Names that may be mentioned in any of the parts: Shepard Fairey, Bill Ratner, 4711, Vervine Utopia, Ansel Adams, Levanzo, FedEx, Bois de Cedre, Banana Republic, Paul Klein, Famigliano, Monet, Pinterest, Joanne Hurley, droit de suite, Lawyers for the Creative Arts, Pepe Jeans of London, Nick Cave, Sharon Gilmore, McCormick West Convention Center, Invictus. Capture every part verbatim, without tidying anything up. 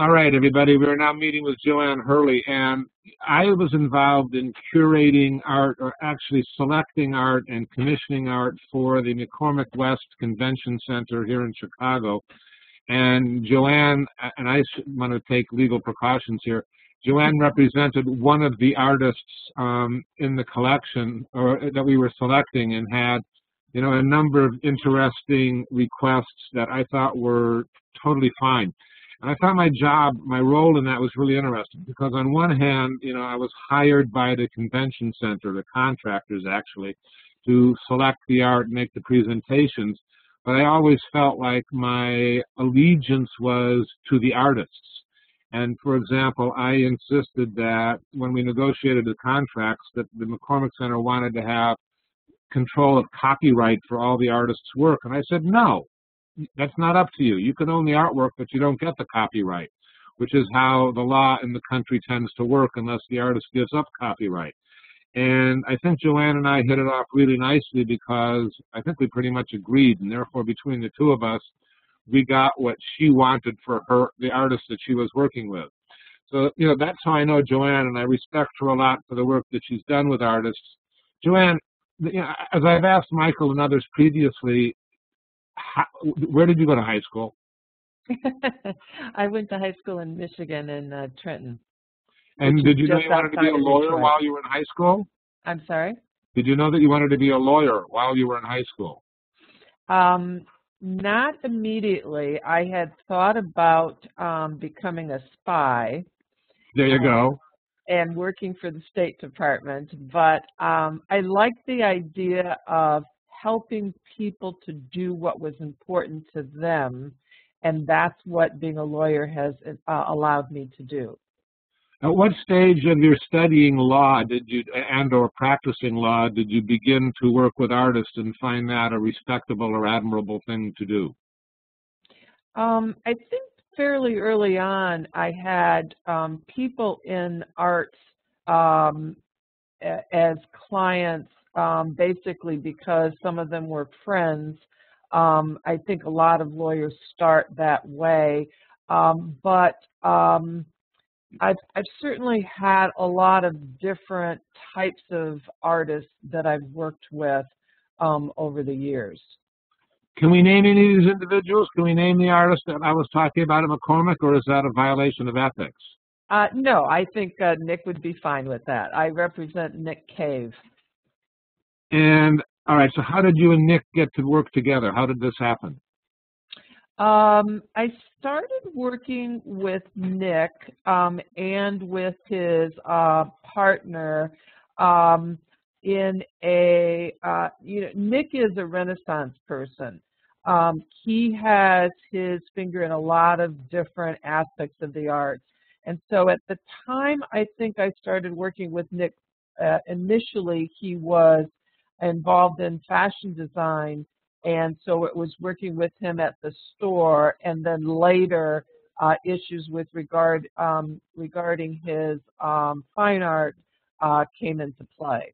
All right, everybody, we're now meeting with Joanne Hurley, and I was involved in curating art, or actually selecting art and commissioning art for the McCormick West Convention Center here in Chicago. And Joanne, and I want to take legal precautions here, Joanne represented one of the artists um, in the collection or that we were selecting, and had, you know, a number of interesting requests that I thought were totally fine. And I found my job, my role in that was really interesting, because on one hand, you know, I was hired by the convention center, the contractors actually, to select the art, make the presentations, but I always felt like my allegiance was to the artists. And for example, I insisted that when we negotiated the contracts that the McCormick Center wanted to have control of copyright for all the artists' work. And I said, no, that's not up to you. You can own the artwork, but you don't get the copyright, which is how the law in the country tends to work unless the artist gives up copyright. And I think Joanne and I hit it off really nicely, because I think we pretty much agreed, and therefore between the two of us, we got what she wanted for her, the artist that she was working with. So, you know, that's how I know Joanne, and I respect her a lot for the work that she's done with artists. Joanne, you know, as I've asked Michael and others previously, how, where did you go to high school? I went to high school in Michigan, in uh, Trenton. And did you know you wanted to be a lawyer while you were in high school? I'm sorry? Did you know that you wanted to be a lawyer while you were in high school? Um, not immediately. I had thought about um, becoming a spy. There you um, go. And working for the State Department. But um, I liked the idea of helping people to do what was important to them, and that's what being a lawyer has uh, allowed me to do. At what stage of your studying law did you, and or practicing law, did you begin to work with artists and find that a respectable or admirable thing to do? Um, I think fairly early on I had um, people in arts um, as clients, Um, basically because some of them were friends. Um, I think a lot of lawyers start that way. Um, but um, I've, I've certainly had a lot of different types of artists that I've worked with um, over the years. Can we name any of these individuals? Can we name the artist that I was talking about at McCormick, or is that a violation of ethics? Uh, no, I think uh, Nick would be fine with that. I represent Nick Cave. And, all right, so how did you and Nick get to work together? How did this happen? Um, I started working with Nick um, and with his uh, partner um, in a, uh, you know, Nick is a Renaissance person. Um, he has his finger in a lot of different aspects of the arts. And so at the time I think I started working with Nick, uh, initially he was involved in fashion design, and so it was working with him at the store, and then later uh, issues with regard um, regarding his um, fine art uh, came into play.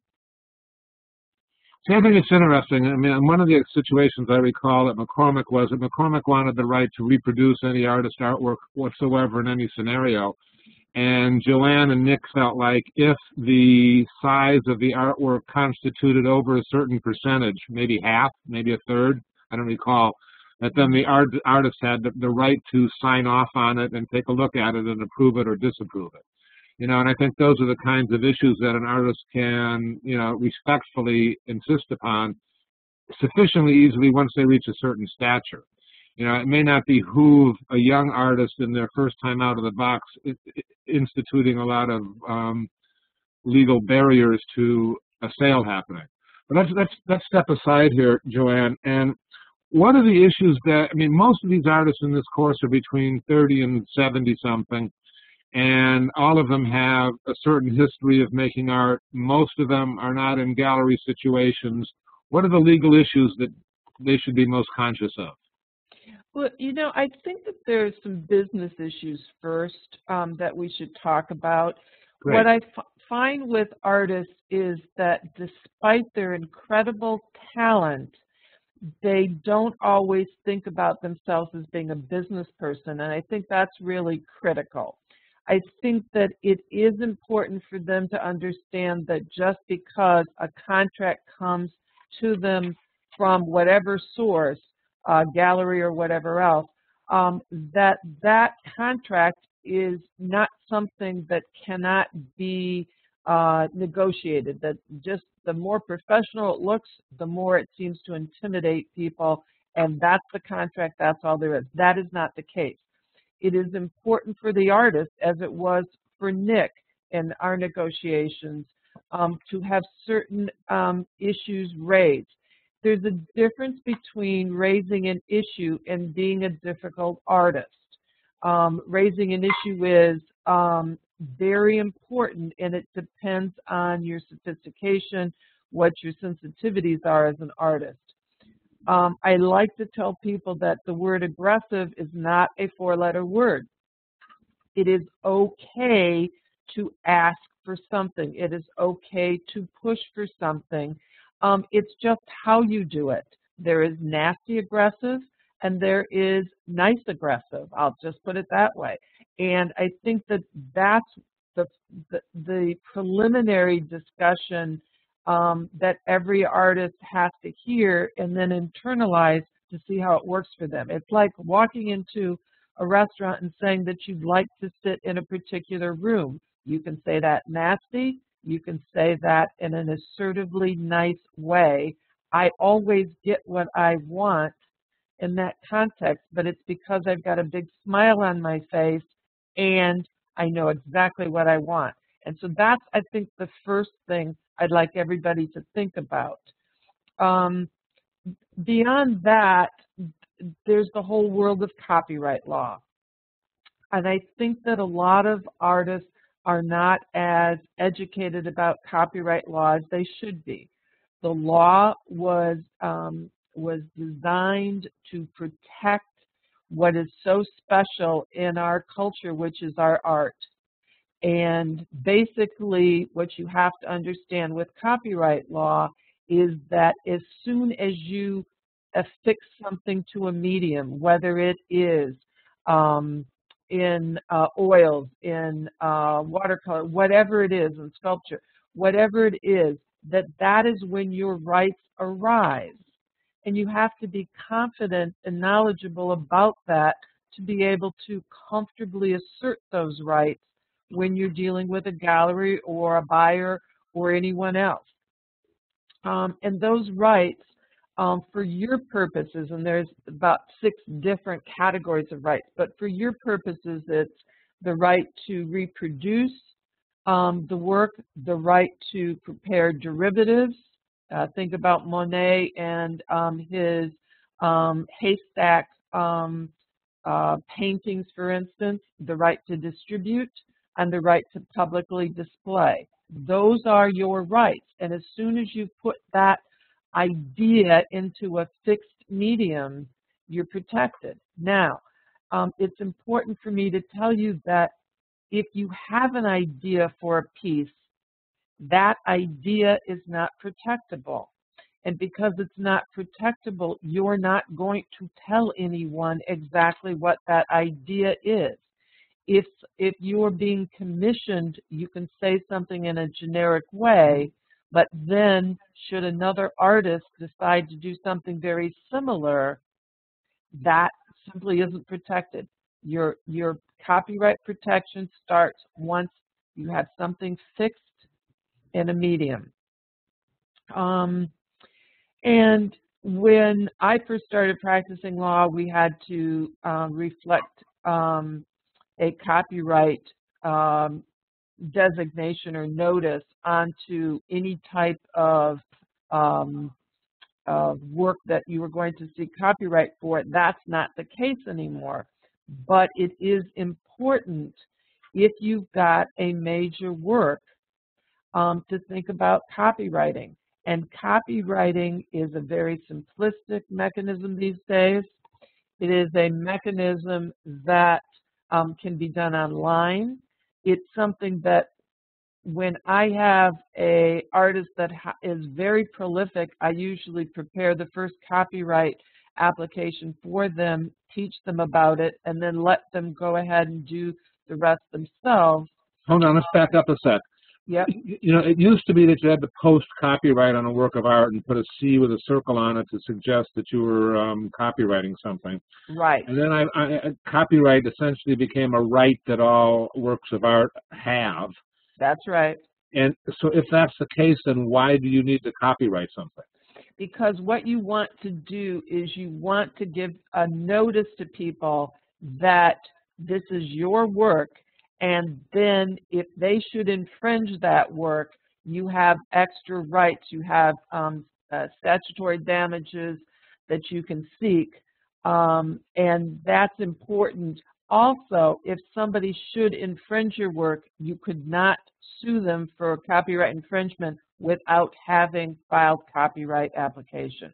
See, I think it's interesting. I mean, one of the situations I recall at McCormick was that McCormick wanted the right to reproduce any artist artwork whatsoever in any scenario. And Joanne and Nick felt like if the size of the artwork constituted over a certain percentage, maybe half, maybe a third, I don't recall, that then the art, artist had the, the right to sign off on it and take a look at it and approve it or disapprove it. You know, and I think those are the kinds of issues that an artist can, you know, respectfully insist upon sufficiently easily once they reach a certain stature. You know, it may not behoove a young artist in their first time out of the box it, it, instituting a lot of um, legal barriers to a sale happening. But let's, let's, let's step aside here, Joanne. And what are the issues that, I mean, most of these artists in this course are between thirty and seventy something, and all of them have a certain history of making art. Most of them are not in gallery situations. What are the legal issues that they should be most conscious of? Well, you know, I think that there's some business issues first um, that we should talk about. Great. What I f find with artists is that despite their incredible talent, they don't always think about themselves as being a business person, and I think that's really critical. I think that it is important for them to understand that just because a contract comes to them from whatever source, uh, gallery or whatever else, um, that that contract is not something that cannot be uh, negotiated, that just the more professional it looks, the more it seems to intimidate people, and that's the contract, that's all there is. That is not the case. It is important for the artist, as it was for Nick in our negotiations, um, to have certain um, issues raised. There's a difference between raising an issue and being a difficult artist. Um, raising an issue is um, very important, and it depends on your sophistication, what your sensitivities are as an artist. Um, I like to tell people that the word aggressive is not a four-letter word. It is okay to ask for something. It is okay to push for something. Um, it's just how you do it. There is nasty aggressive and there is nice aggressive. I'll just put it that way. And I think that that's the, the, the preliminary discussion Um, that every artist has to hear and then internalize to see how it works for them. It's like walking into a restaurant and saying that you'd like to sit in a particular room. You can say that nasty. You can say that in an assertively nice way. I always get what I want in that context, but it's because I've got a big smile on my face and I know exactly what I want. And so that's, I think, the first thing I'd like everybody to think about. Um, beyond that, there's the whole world of copyright law. And I think that a lot of artists are not as educated about copyright law as they should be. The law was, um, was designed to protect what is so special in our culture, which is our art. And basically what you have to understand with copyright law is that as soon as you affix something to a medium, whether it is um, in uh, oils, in uh, watercolor, whatever it is, in sculpture, whatever it is, that that is when your rights arise. And you have to be confident and knowledgeable about that to be able to comfortably assert those rights when you're dealing with a gallery or a buyer or anyone else. Um, and those rights um, for your purposes, and there's about six different categories of rights, but for your purposes, it's the right to reproduce um, the work, the right to prepare derivatives. Uh, think about Monet and um, his um, haystack um, uh, paintings, for instance, the right to distribute, and the right to publicly display. Those are your rights. And as soon as you put that idea into a fixed medium, you're protected. Now, um, it's important for me to tell you that if you have an idea for a piece, that idea is not protectable. And because it's not protectable, you're not going to tell anyone exactly what that idea is. If, if you're being commissioned, you can say something in a generic way, but then should another artist decide to do something very similar, that simply isn't protected. Your, your copyright protection starts once you have something fixed in a medium. Um, and when I first started practicing law, we had to um, reflect um, a copyright um, designation or notice onto any type of, um, of work that you were going to seek copyright for. That's not the case anymore. But it is important if you've got a major work um, to think about copywriting. And copywriting is a very simplistic mechanism these days. It is a mechanism that Um, can be done online. It's something that when I have a artist that ha is very prolific, I usually prepare the first copyright application for them, teach them about it, and then let them go ahead and do the rest themselves. Hold on, let's back up a sec. Yep. You know, it used to be that you had to post copyright on a work of art and put a C with a circle on it to suggest that you were um, copywriting something. Right. And then I, I, copyright essentially became a right that all works of art have. That's right. And so if that's the case, then why do you need to copyright something? Because what you want to do is you want to give a notice to people that this is your work. And then if they should infringe that work, you have extra rights. You have um, uh, statutory damages that you can seek. Um, and that's important. Also, if somebody should infringe your work, you could not sue them for copyright infringement without having filed copyright application.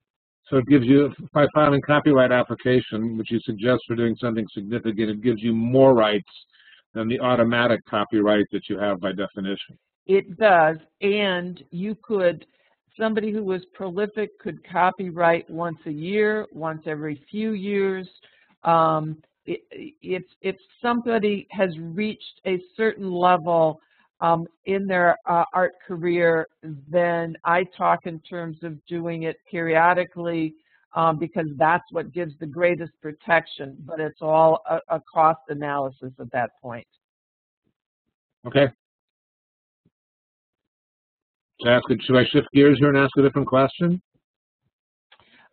So it gives you, by filing copyright application, which you suggest for doing something significant, it gives you more rights than the automatic copyright that you have by definition. It does, and you could, somebody who was prolific could copyright once a year, once every few years. Um, if, if somebody has reached a certain level um, in their uh, art career, then I talk in terms of doing it periodically, Um, because that's what gives the greatest protection, but it's all a, a cost analysis at that point. Okay. Should I, ask it, should I shift gears here and ask a different question?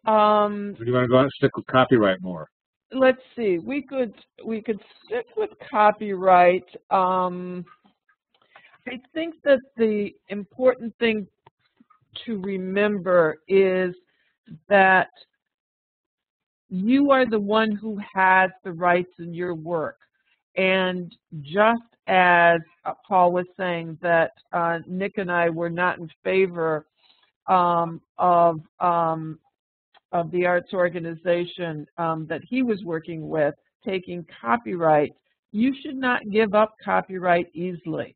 Um, or do you want to go out and stick with copyright more? Let's see. We could we could stick with copyright. Um, I think that the important thing to remember is that you are the one who has the rights in your work. And just as Paul was saying that uh, Nick and I were not in favor um, of, um, of the arts organization um, that he was working with, taking copyright, you should not give up copyright easily.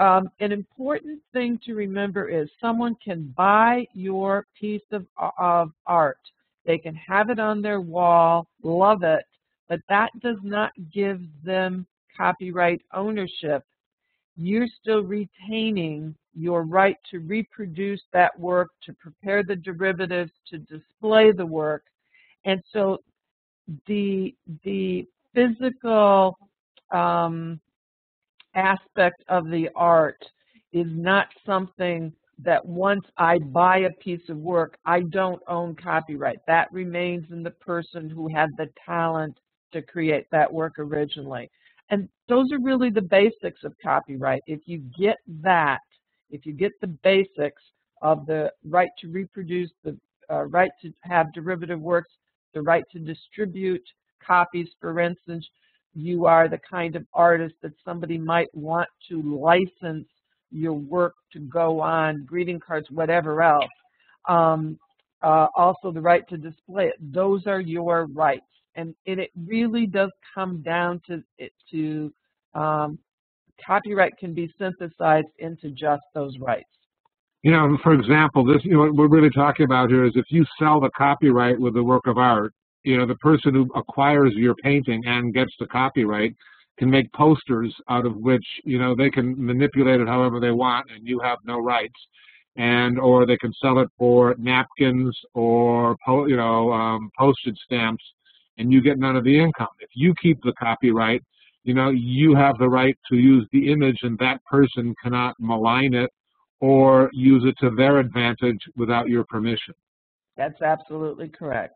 Um, an important thing to remember is someone can buy your piece of, of art. They can have it on their wall, love it, but that does not give them copyright ownership. You're still retaining your right to reproduce that work, to prepare the derivatives, to display the work. And so the, the physical um, aspect of the art is not something that once I buy a piece of work, I don't own copyright. That remains in the person who had the talent to create that work originally. And those are really the basics of copyright. If you get that, if you get the basics of the right to reproduce, the uh, right to have derivative works, the right to distribute copies, for instance, you are the kind of artist that somebody might want to license your work to go on, greeting cards, whatever else. Um, uh, also the right to display it. Those are your rights. And, and it really does come down to, it, to um, copyright can be synthesized into just those rights. You know, for example, this, you know, what we're really talking about here is if you sell the copyright with the work of art, you know, the person who acquires your painting and gets the copyright can make posters out of which, you know, they can manipulate it however they want and you have no rights. And, or they can sell it for napkins or, po you know, um, postage stamps and you get none of the income. If you keep the copyright, you know, you have the right to use the image and that person cannot malign it or use it to their advantage without your permission. That's absolutely correct.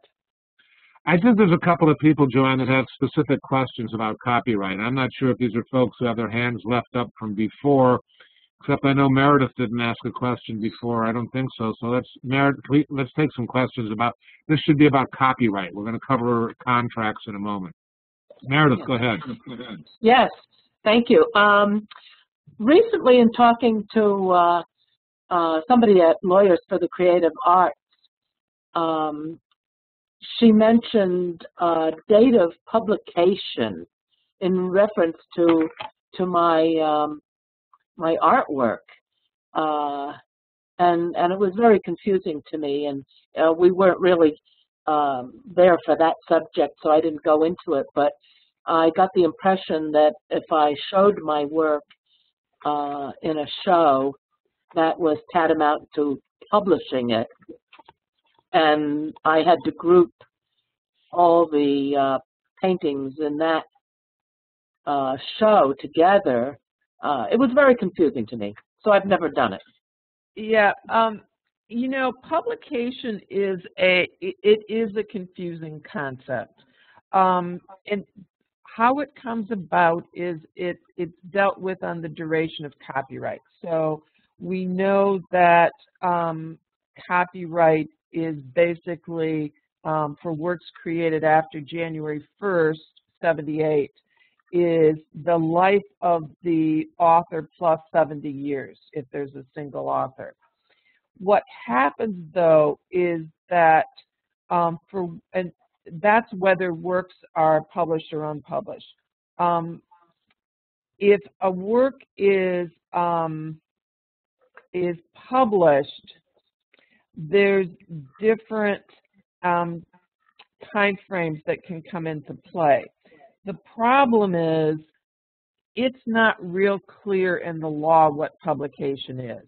I think there's a couple of people, Joanne, that have specific questions about copyright. I'm not sure if these are folks who have their hands left up from before, except I know Meredith didn't ask a question before. I don't think so. So let's, Meredith, let's take some questions about, this should be about copyright. We're going to cover contracts in a moment. Meredith, go ahead. Yes, thank you. Um, recently in talking to uh, uh, somebody at Lawyers for the Creative Arts, um, she mentioned uh, date of publication in reference to to my um, my artwork. Uh, and, and it was very confusing to me, and uh, we weren't really um, there for that subject, so I didn't go into it, but I got the impression that if I showed my work uh, in a show, that was tantamount to publishing it. And I had to group all the uh, paintings in that uh, show together. Uh, it was very confusing to me, so I've never done it. Yeah, um, you know, publication is a, it is a confusing concept. Um, and how it comes about is it, it's dealt with on the duration of copyright. So we know that um, copyright is basically um, for works created after January first, seventy-eight, is the life of the author plus seventy years, if there's a single author. What happens, though, is that um, for, and that's whether works are published or unpublished. Um, if a work is um, is published, there's different um, time frames that can come into play. The problem is it's not real clear in the law what publication is,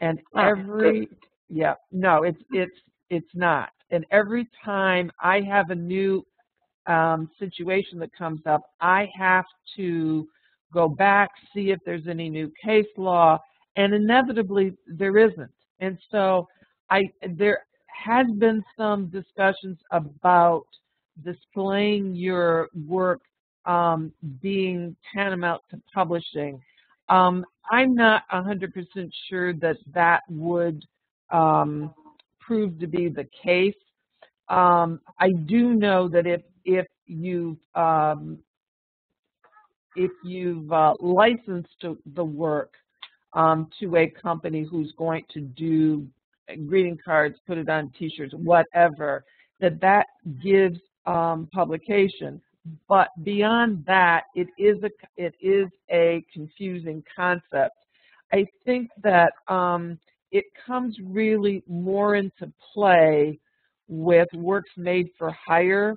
and every yeah no it's it's it's not. And every time I have a new um, situation that comes up, I have to go back, see if there's any new case law, and inevitably there isn't. And so I, there has been some discussions about displaying your work um, being tantamount to publishing. Um, I'm not one hundred percent sure that that would um, proved to be the case. Um, I do know that if if you've um, if you've uh, licensed the work um, to a company who's going to do greeting cards, put it on T-shirts, whatever, that that gives um, publication. But beyond that, it is a it is a confusing concept. I think that. Um, It comes really more into play with works made for hire.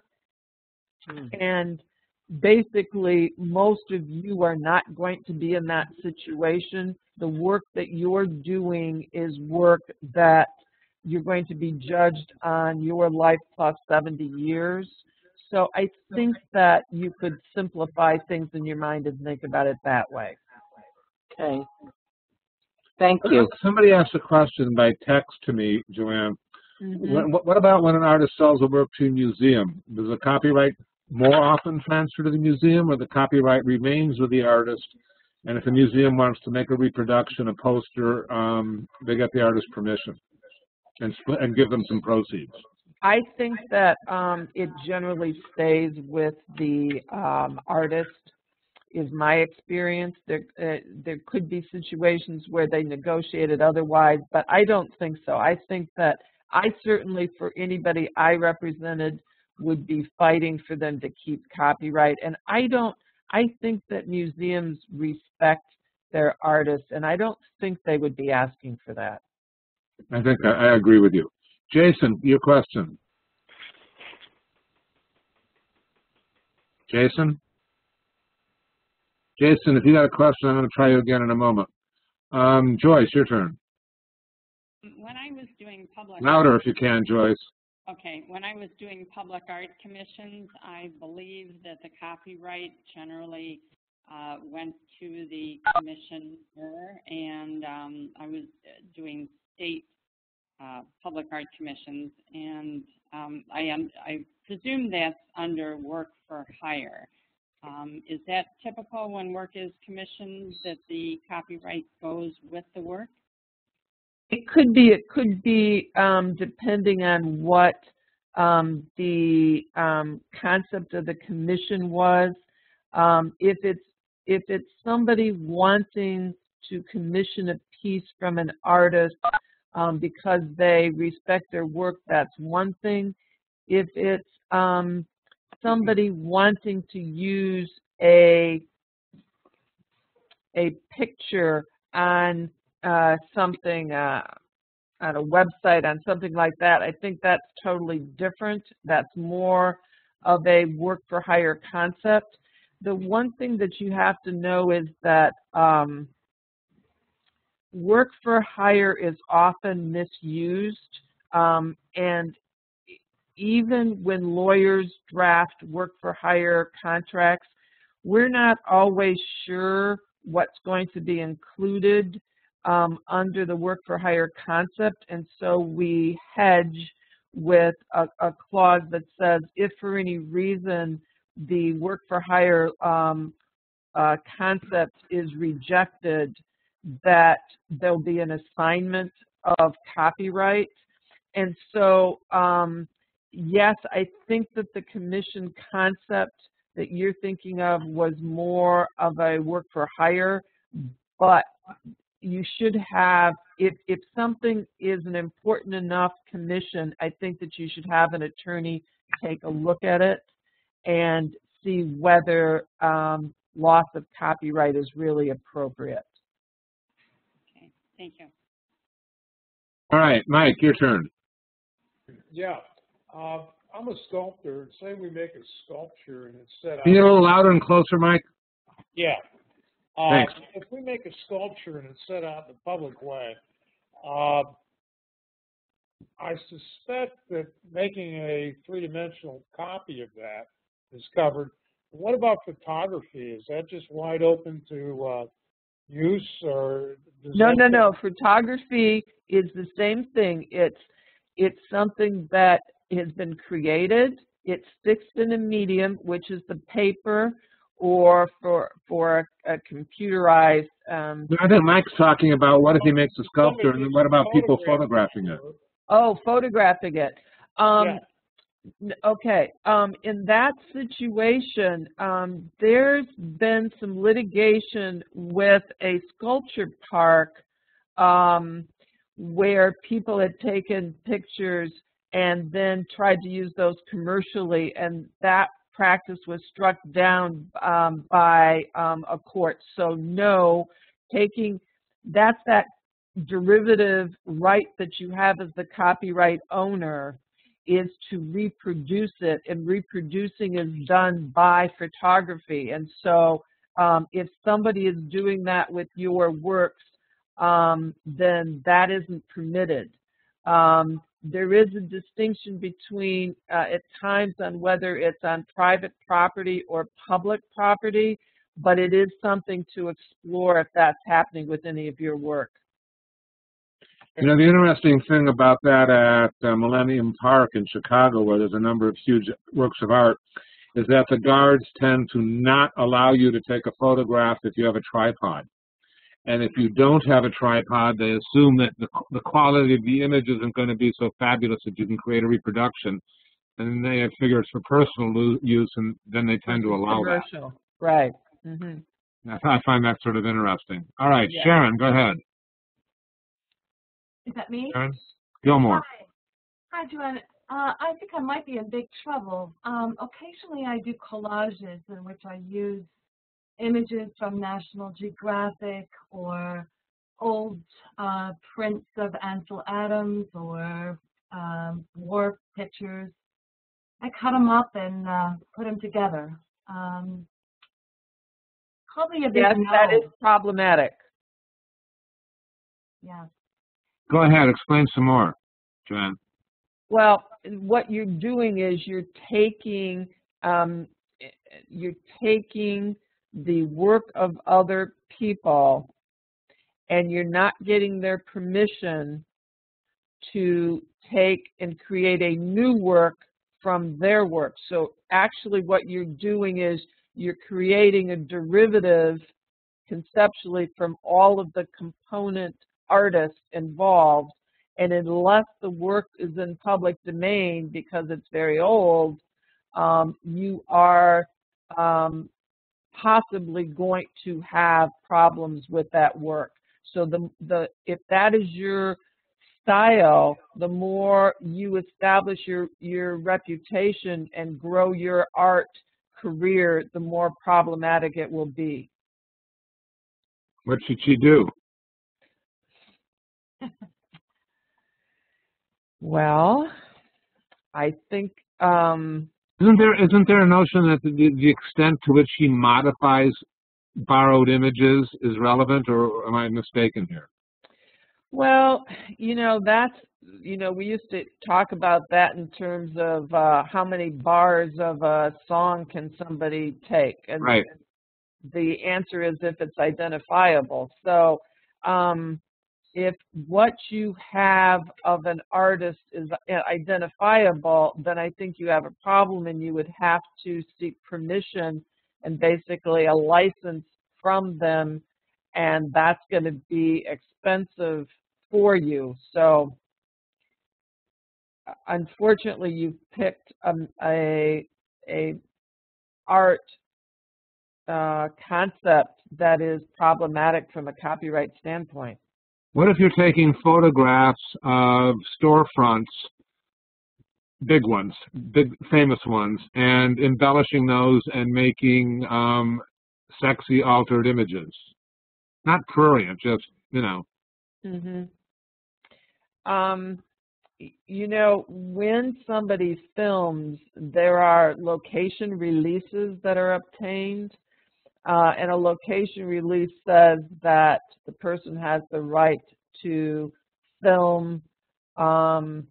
Mm. And basically, most of you are not going to be in that situation. The work that you're doing is work that you're going to be judged on your life plus seventy years. So I think that you could simplify things in your mind and think about it that way. Okay. Thank you. Somebody asked a question by text to me, Joanne. Mm-hmm. What, what about when an artist sells a work to a museum? Does the copyright more often transfer to the museum, or the copyright remains with the artist? And if the museum wants to make a reproduction, a poster, um, they get the artist's permission and split, and give them some proceeds. I think that um, it generally stays with the um, artist. Is my experience. There, uh, there could be situations where they negotiate it otherwise, but I don't think so. I think that I certainly, for anybody I represented, would be fighting for them to keep copyright. And I don't, I think that museums respect their artists, and I don't think they would be asking for that. I think I, I agree with you. Jason, your question. Jason? Jason, if you got a question, I'm going to try you again in a moment. Um, Joyce, your turn. When I was doing public... Louder if you can, Joyce. Okay. When I was doing public art commissions, I believe that the copyright generally uh, went to the commissioner, and um, I was doing state uh, public art commissions, and um, I, am, I presume that's under work for hire. Um, is that typical when work is commissioned, that the copyright goes with the work? It could be. It could be um, depending on what um, the um, concept of the commission was. Um, if it's if it's somebody wanting to commission a piece from an artist um, because they respect their work, that's one thing. If it's um, somebody wanting to use a a picture on uh, something, uh, on a website, on something like that, I think that's totally different. That's more of a work for hire concept. The one thing that you have to know is that um, work for hire is often misused, um, and even when lawyers draft work for hire contracts, we're not always sure what's going to be included um, under the work for hire concept, and so we hedge with a, a clause that says if for any reason the work for hire um, uh, concept is rejected, that there'll be an assignment of copyright. And so, um, yes, I think that the commission concept that you're thinking of was more of a work for hire, but you should have, if, if something is an important enough commission, I think that you should have an attorney take a look at it and see whether um, loss of copyright is really appropriate. Okay, thank you. All right, Mike, your turn. Yeah, uh, I'm a sculptor. Say we make a sculpture and it's set out. Can you get a little louder and closer, Mike? Yeah. Uh, Thanks. If we make a sculpture and it's set out in the public way, uh, I suspect that making a three-dimensional copy of that is covered. What about photography? Is that just wide open to uh, use, or does no, no, no. Photography is the same thing. It's it's something that has been created. It's fixed in a medium, which is the paper, or for for a, a computerized. Um, I think Mike's talking about what if he makes a sculpture, and what about people photographing it? Oh, photographing it. Um, yeah. Okay. Um, in that situation, um, there's been some litigation with a sculpture park um, where people had taken pictures and then tried to use those commercially, and that practice was struck down um, by um, a court. So no, taking that's that derivative right that you have as the copyright owner is to reproduce it, and reproducing is done by photography. And so um, if somebody is doing that with your works, um, then that isn't permitted. Um, there is a distinction between uh, at times on whether it's on private property or public property, but it is something to explore if that's happening with any of your work. You know, the interesting thing about that at uh, Millennium Park in Chicago, where there's a number of huge works of art, is that the guards tend to not allow you to take a photograph if you have a tripod. And if you don't have a tripod, they assume that the, the quality of the image isn't going to be so fabulous that you can create a reproduction. And they figure it's for personal use, and then they tend to allow commercial. That. Right. Mm-hmm. I find that sort of interesting. All right, yeah. Sharon, go ahead. Is that me? Gilmore. Hi. Hi, Joanne. Uh, I think I might be in big trouble. Um, occasionally I do collages in which I use images from National Geographic or old uh, prints of Ansel Adams or um, war pictures. I cut them up and uh, put them together. Um, probably a big yes, no. That is problematic. Yeah. Go ahead, explain some more, Joanne. Well, what you're doing is you're taking um, you're taking the work of other people, and you're not getting their permission to take and create a new work from their work. So actually, what you're doing is you're creating a derivative conceptually from all of the component artists involved, and unless the work is in public domain because it's very old, um, you are um, possibly going to have problems with that work. So the, the if that is your style, the more you establish your, your reputation and grow your art career, the more problematic it will be. What should she do? Well, I think... Um, isn't there isn't there a notion that the, the extent to which he modifies borrowed images is relevant, or am I mistaken here? Well, you know, that's, you know, we used to talk about that in terms of uh, how many bars of a song can somebody take. And right. The answer is if it's identifiable. So um, if what you have of an artist is identifiable, then I think you have a problem, and you would have to seek permission and basically a license from them, and that's going to be expensive for you. So unfortunately, you picked a, a, a art uh, concept that is problematic from a copyright standpoint. What if you're taking photographs of storefronts, big ones, big famous ones, and embellishing those and making um, sexy altered images? Not prurient, just, you know. Mm-hmm. Um, you know, when somebody films, there are location releases that are obtained, uh, and a location release says that the person has the right to film um,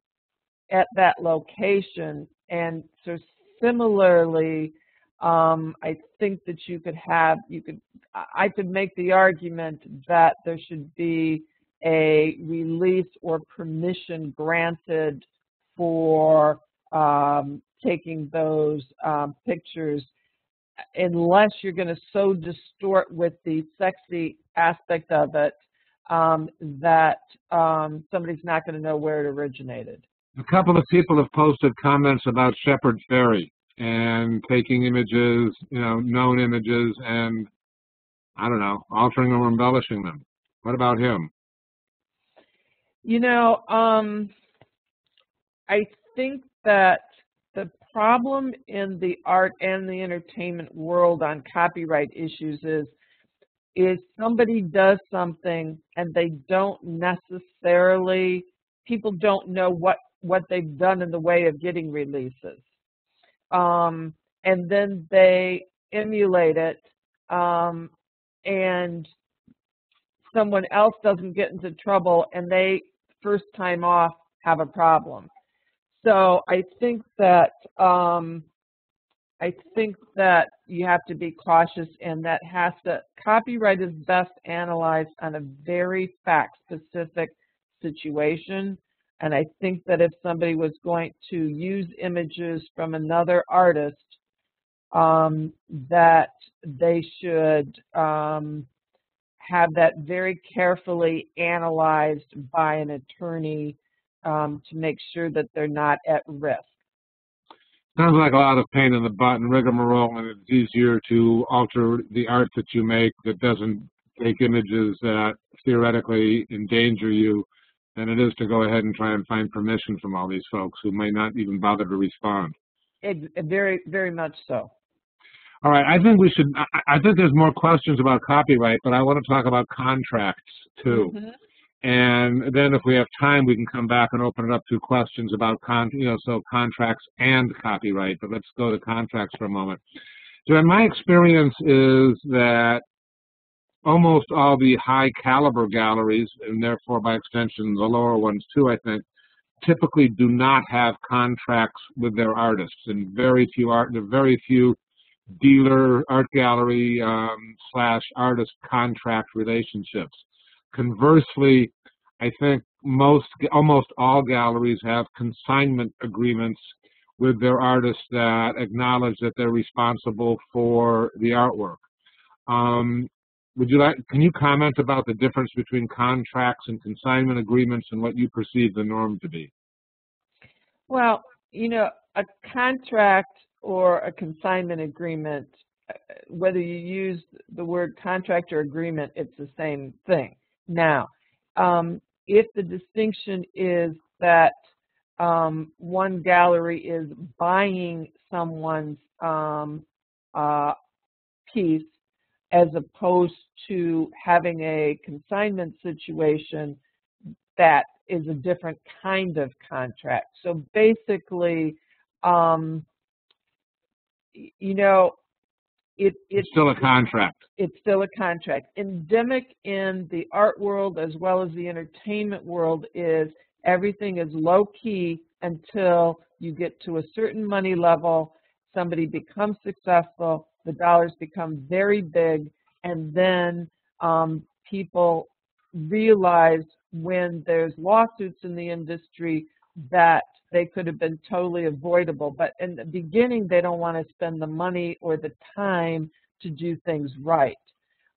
at that location. And so similarly, Um, I think that you could have, you could, I could make the argument that there should be a release or permission granted for um, taking those um, pictures, unless you're going to so distort with the sexy aspect of it um, that um, somebody's not going to know where it originated. A couple of people have posted comments about Shepard Fairey and taking images, you know, known images, and, I don't know, altering or embellishing them. What about him? You know, um, I think that the problem in the art and the entertainment world on copyright issues is, is somebody does something and they don't necessarily, people don't know what, what they've done in the way of getting releases. Um, and then they emulate it, um, and someone else doesn't get into trouble, and they, first time off, have a problem. So I think that um, I think that you have to be cautious, and that has to, copyright is best analyzed on a very fact-specific situation. And I think that if somebody was going to use images from another artist, um, that they should um, have that very carefully analyzed by an attorney um, to make sure that they're not at risk. Sounds like a lot of pain in the butt and rigmarole, and it's easier to alter the art that you make that doesn't take images that theoretically endanger you than it is to go ahead and try and find permission from all these folks who may not even bother to respond. It, very, very much so. All right, I think we should, I, I think there's more questions about copyright, but I want to talk about contracts too. Mm-hmm. And then if we have time, we can come back and open it up to questions about, con, you know, so contracts and copyright, but let's go to contracts for a moment. So in my experience is that almost all the high caliber galleries, and therefore by extension the lower ones too, I think, typically do not have contracts with their artists, and very few art, very few dealer art gallery um, slash artist contract relationships. Conversely, I think most, almost all galleries have consignment agreements with their artists that acknowledge that they're responsible for the artwork. Um, Would you like, can you comment about the difference between contracts and consignment agreements and what you perceive the norm to be? Well, you know, a contract or a consignment agreement, whether you use the word contract or agreement, it's the same thing. Now, um, if the distinction is that um, one gallery is buying someone's um, uh, piece, as opposed to having a consignment situation, that is a different kind of contract. So basically, um, you know, it, it, it's still a contract. It's still a contract. Endemic in the art world as well as the entertainment world is everything is low-key until you get to a certain money level, somebody becomes successful, the dollars become very big, and then um, people realize when there's lawsuits in the industry that they could have been totally avoidable. But in the beginning, they don't want to spend the money or the time to do things right.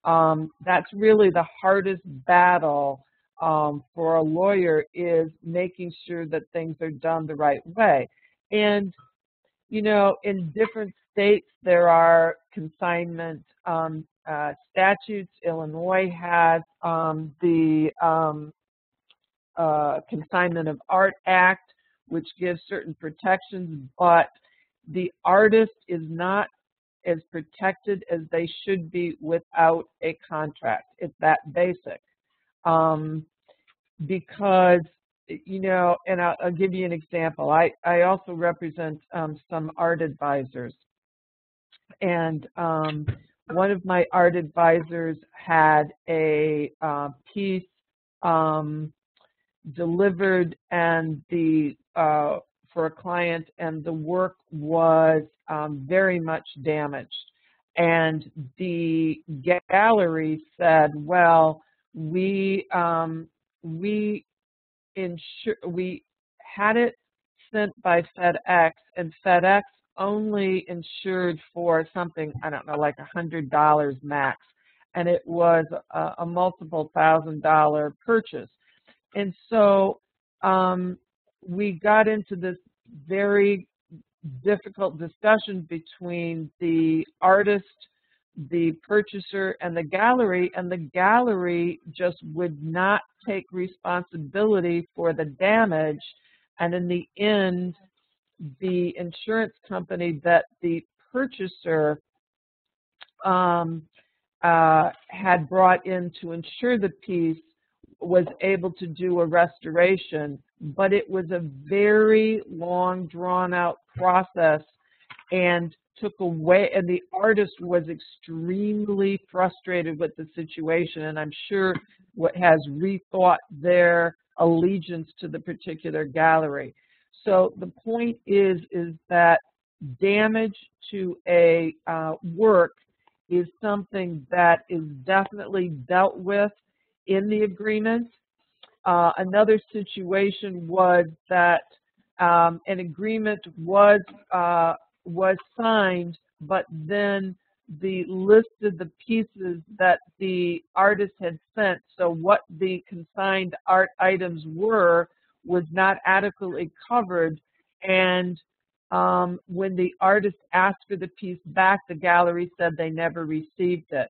Um, that's really the hardest battle um, for a lawyer, is making sure that things are done the right way. And, you know, in different states, there are consignment um, uh, statutes. Illinois has um, the um, uh, Consignment of Art Act, which gives certain protections, but the artist is not as protected as they should be without a contract. It's that basic. Um, because, you know, and I'll, I'll give you an example. I, I also represent um, some art advisors. And um, one of my art advisors had a uh, piece um, delivered and the uh, for a client, and the work was um, very much damaged. And the gallery said, "Well, we um, we insure we had it sent by FedEx, and FedEx only insured for something, I don't know, like a hundred dollars max, and it was a, a multiple thousand dollar purchase." And so um, we got into this very difficult discussion between the artist, the purchaser, and the gallery, and the gallery just would not take responsibility for the damage. And in the end, the insurance company that the purchaser um, uh, had brought in to insure the piece was able to do a restoration, but it was a very long, drawn-out process and took away, and the artist was extremely frustrated with the situation, and I'm sure what has rethought their allegiance to the particular gallery. So the point is, is that damage to a uh, work is something that is definitely dealt with in the agreement. Uh, another situation was that um, an agreement was uh, was signed, but then the list of the pieces that the artist had sent, so what the consigned art items were, was not adequately covered. And um, when the artist asked for the piece back, the gallery said they never received it.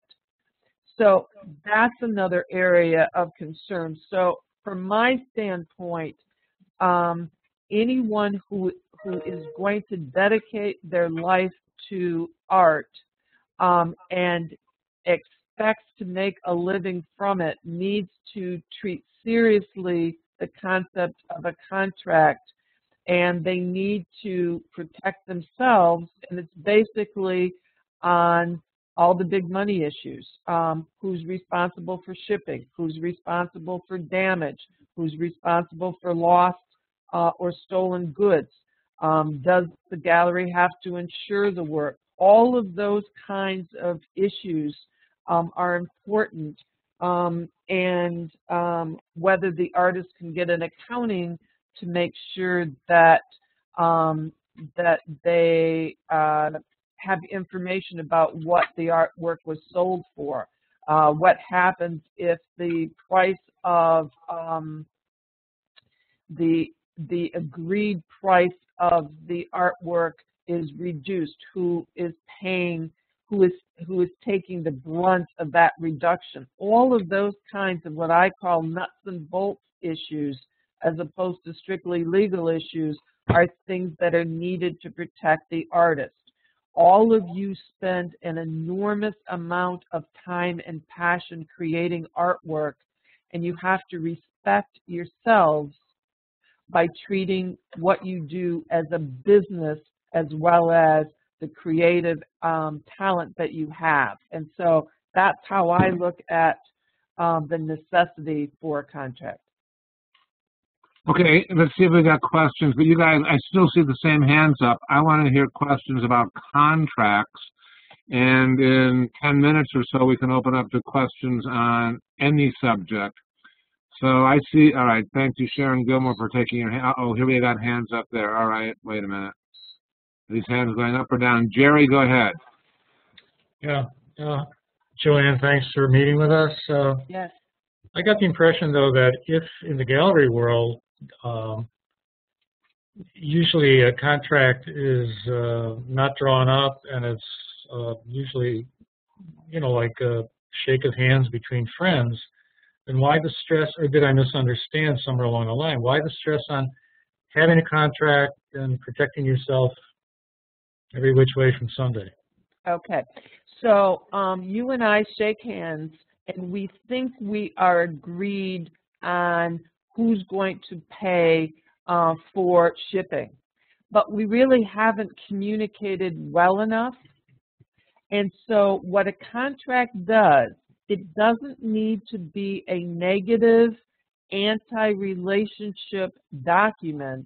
So that's another area of concern. So from my standpoint, um, anyone who, who is going to dedicate their life to art um, and expects to make a living from it needs to treat seriously the concept of a contract, and they need to protect themselves. And it's basically on all the big money issues. Um, who's responsible for shipping? Who's responsible for damage? Who's responsible for lost uh, or stolen goods? Um, does the gallery have to insure the work? All of those kinds of issues um, are important. Um, and um, whether the artist can get an accounting to make sure that, um, that they uh, have information about what the artwork was sold for, uh, what happens if the price of um, the, the agreed price of the artwork is reduced, who is paying, who is, who is taking the brunt of that reduction. All of those kinds of what I call nuts and bolts issues, as opposed to strictly legal issues, are things that are needed to protect the artist. All of you spend an enormous amount of time and passion creating artwork, and you have to affect yourselves by treating what you do as a business as well as the creative um, talent that you have. And so that's how I look at um, the necessity for a contract. Okay, let's see if we got questions. But you guys, I still see the same hands up. I want to hear questions about contracts. And in ten minutes or so, we can open up to questions on any subject. So I see, all right, thank you, Sharon Gilmore, for taking your hand. Uh-oh, here we got hands up there. All right, wait a minute. Are these hands going up or down? Jerry, go ahead. Yeah, uh, Joanne, thanks for meeting with us. Uh, yes. I got the impression, though, that if in the gallery world, um, usually a contract is uh, not drawn up, and it's Uh, usually, you know, like a shake of hands between friends, then why the stress, or did I misunderstand somewhere along the line? Why the stress on having a contract and protecting yourself every which way from Sunday? Okay. So um, you and I shake hands, and we think we are agreed on who's going to pay uh, for shipping. But we really haven't communicated well enough. And so what a contract does, it doesn't need to be a negative anti-relationship document.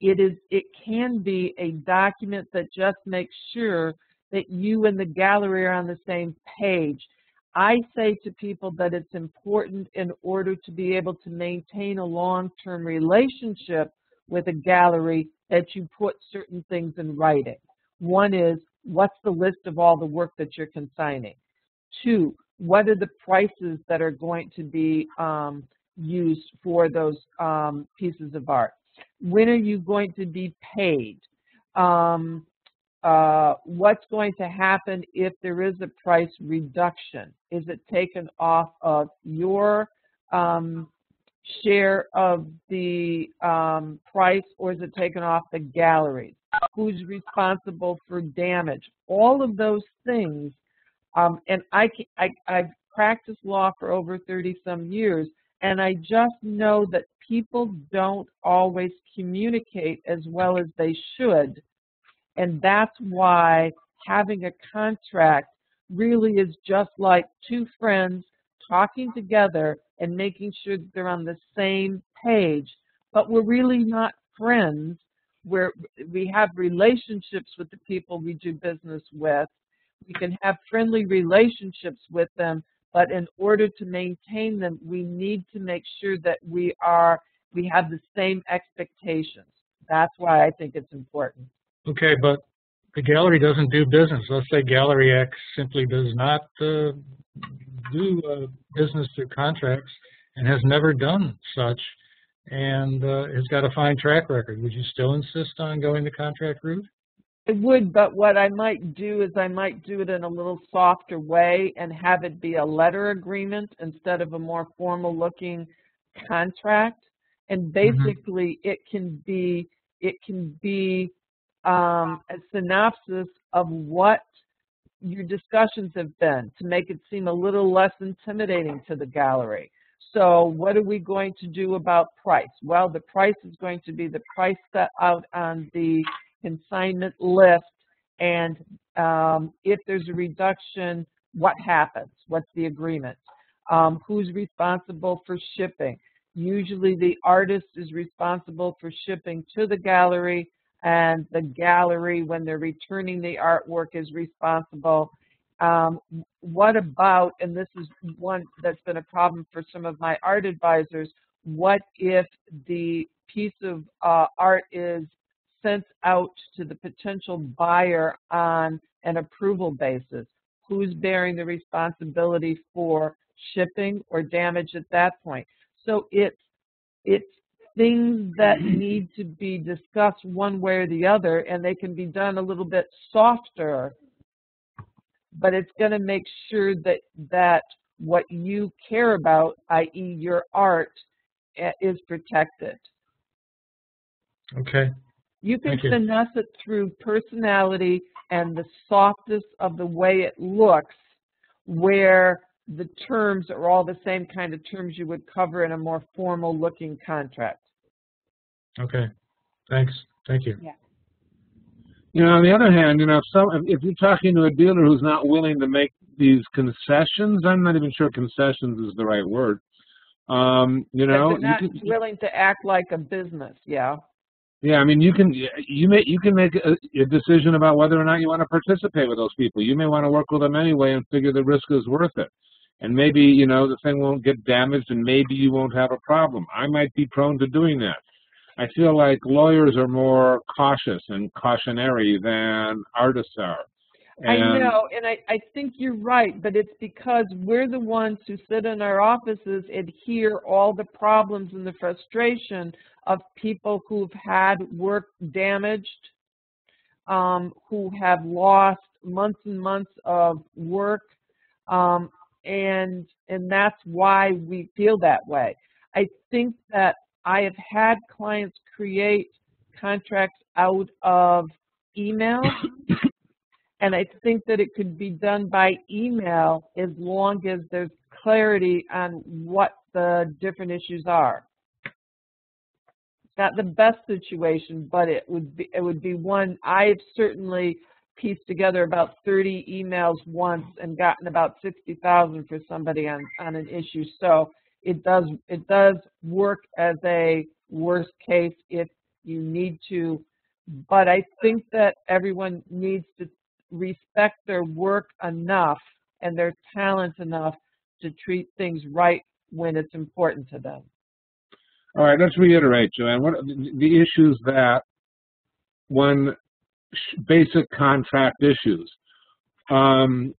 It is, it can be a document that just makes sure that you and the gallery are on the same page. I say to people that it's important in order to be able to maintain a long-term relationship with a gallery that you put certain things in writing. One is, what's the list of all the work that you're consigning? Two, what are the prices that are going to be um, used for those um, pieces of art? When are you going to be paid? Um, uh, what's going to happen if there is a price reduction? Is it taken off of your um, share of the um, price, or is it taken off the gallery's? Who's responsible for damage? All of those things, um, and I, I, I've practiced law for over thirty some years, and I just know that people don't always communicate as well as they should, and that's why having a contract really is just like two friends talking together and making sure that they're on the same page, but we're really not friends. Where we have relationships with the people we do business with. We can have friendly relationships with them, but in order to maintain them, we need to make sure that we are, we have the same expectations. That's why I think it's important. Okay, but the gallery doesn't do business. Let's say Gallery X simply does not uh, do uh, business through contracts and has never done such, and uh, has got a fine track record. Would you still insist on going the contract route? I would, but what I might do is I might do it in a little softer way and have it be a letter agreement instead of a more formal-looking contract. And basically, mm-hmm. it can be it can be um, a synopsis of what your discussions have been to make it seem a little less intimidating to the gallery. So what are we going to do about price? Well, the price is going to be the price set out on the consignment list, and um, if there's a reduction, what happens? What's the agreement? Um, who's responsible for shipping? Usually the artist is responsible for shipping to the gallery, and the gallery, when they're returning the artwork, is responsible. Um, what about, and this is one that's been a problem for some of my art advisors, what if the piece of uh, art is sent out to the potential buyer on an approval basis? Who's bearing the responsibility for shipping or damage at that point? So it's, it's things that need to be discussed one way or the other, and they can be done a little bit softer, but it's going to make sure that, that what you care about, that is your art, is protected. Okay. You can finesse it through personality and the softest of the way it looks, where the terms are all the same kind of terms you would cover in a more formal looking contract. Okay, thanks. Thank you. Yeah. You know, on the other hand, you know, if, some, if you're talking to a dealer who's not willing to make these concessions, I'm not even sure concessions is the right word. Um, you know, but they're not you can, willing to act like a business, yeah. Yeah, I mean, you can you may you can make a, a decision about whether or not you want to participate with those people. You may want to work with them anyway and figure the risk is worth it. And maybe, you know, the thing won't get damaged and maybe you won't have a problem. I might be prone to doing that. I feel like lawyers are more cautious and cautionary than artists are. And I know, and I, I think you're right, but it's because we're the ones who sit in our offices and hear all the problems and the frustration of people who've had work damaged, um, who have lost months and months of work, um, and, and that's why we feel that way. I think that I have had clients create contracts out of email, and I think that it could be done by email as long as there's clarity on what the different issues are. It's not the best situation, but it would be, it would be one. I've certainly pieced together about thirty emails once and gotten about sixty thousand for somebody on, on an issue. So it does, it does work as a worst case if you need to, but I think that everyone needs to respect their work enough and their talent enough to treat things right when it's important to them. All right, let's reiterate, Joanne, what the issues that one basic contract issues, um,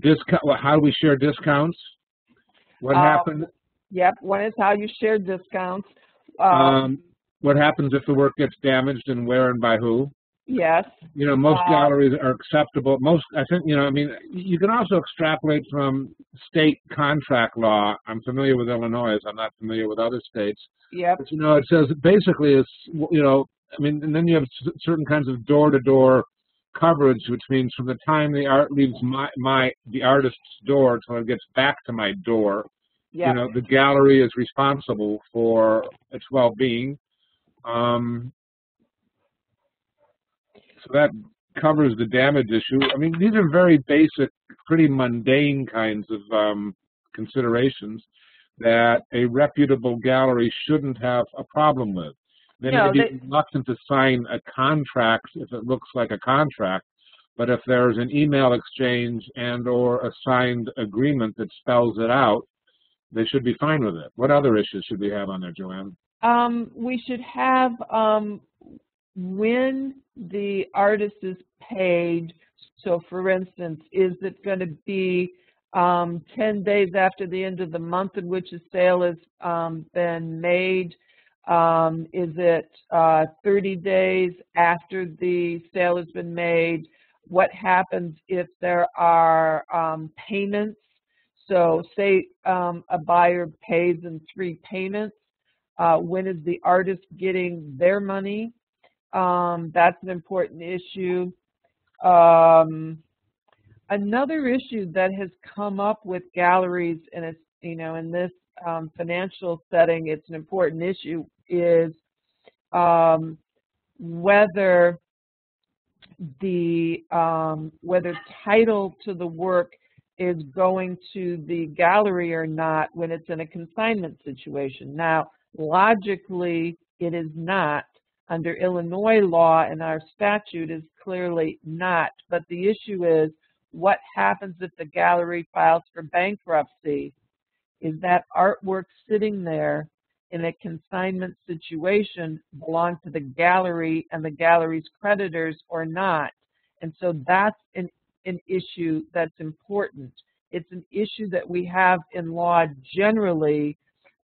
discount, how do we share discounts? What um, happened? Yep, one is how you share discounts. Um, um, what happens if the work gets damaged and where and by who? Yes. You know, most um, galleries are acceptable. Most, I think, you know, I mean, you can also extrapolate from state contract law. I'm familiar with Illinois. I'm not familiar with other states. Yep. But, you know, it says basically it's, you know, I mean, and then you have certain kinds of door-to-door coverage, which means from the time the art leaves my, my the artist's door till it gets back to my door, yeah. You know, the gallery is responsible for its well-being. Um, so that covers the damage issue. I mean, these are very basic, pretty mundane kinds of um, considerations that a reputable gallery shouldn't have a problem with. They may be reluctant to sign a contract if it looks like a contract, but if there's an email exchange and or a signed agreement that spells it out, they should be fine with it. What other issues should we have on there, Joanne? Um, we should have um, when the artist is paid. So, for instance, is it going to be um, ten days after the end of the month in which a sale has um, been made? Um, is it uh, thirty days after the sale has been made? What happens if there are um, payments? So say um, a buyer pays in three payments, uh, when is the artist getting their money? Um, that's an important issue. Um, another issue that has come up with galleries, and it's, you know, in this um, financial setting, it's an important issue, is um, whether the um, whether title to the work is going to the gallery or not when it's in a consignment situation. Now, logically, it is not. Under Illinois law and our statute is clearly not, but the issue is what happens if the gallery files for bankruptcy? Is that artwork sitting there in a consignment situation belong to the gallery and the gallery's creditors or not? And so that's an an issue that's important. It's an issue that we have in law generally,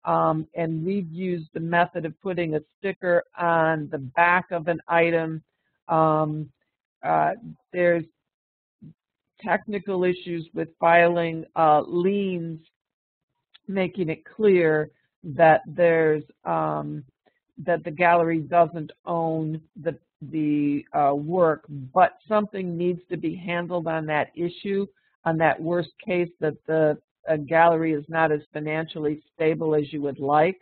um, and we've used the method of putting a sticker on the back of an item. Um, uh, there's technical issues with filing uh, liens, making it clear that there's um, that the gallery doesn't own the the uh, work, but something needs to be handled on that issue, on that worst case that the a gallery is not as financially stable as you would like.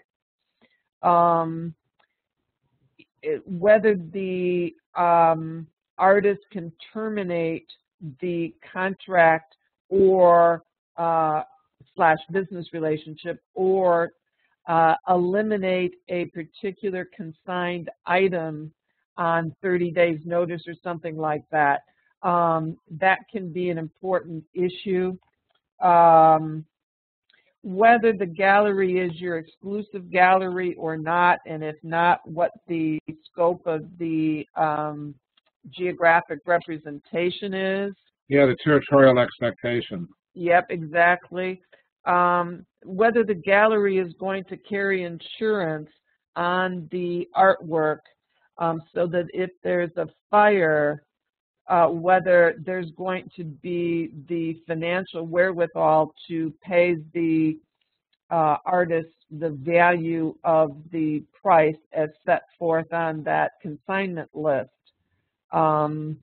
Um, it, whether the um, artist can terminate the contract or uh, slash business relationship, or uh, eliminate a particular consigned item on thirty days notice or something like that. Um, that can be an important issue. Um, whether the gallery is your exclusive gallery or not, and if not, what the scope of the um, geographic representation is. Yeah, the territorial expectation. Yep, exactly. Um, whether the gallery is going to carry insurance on the artwork, um, so that if there's a fire, Uh, whether there's going to be the financial wherewithal to pay the uh, artist the value of the price as set forth on that consignment list. Um,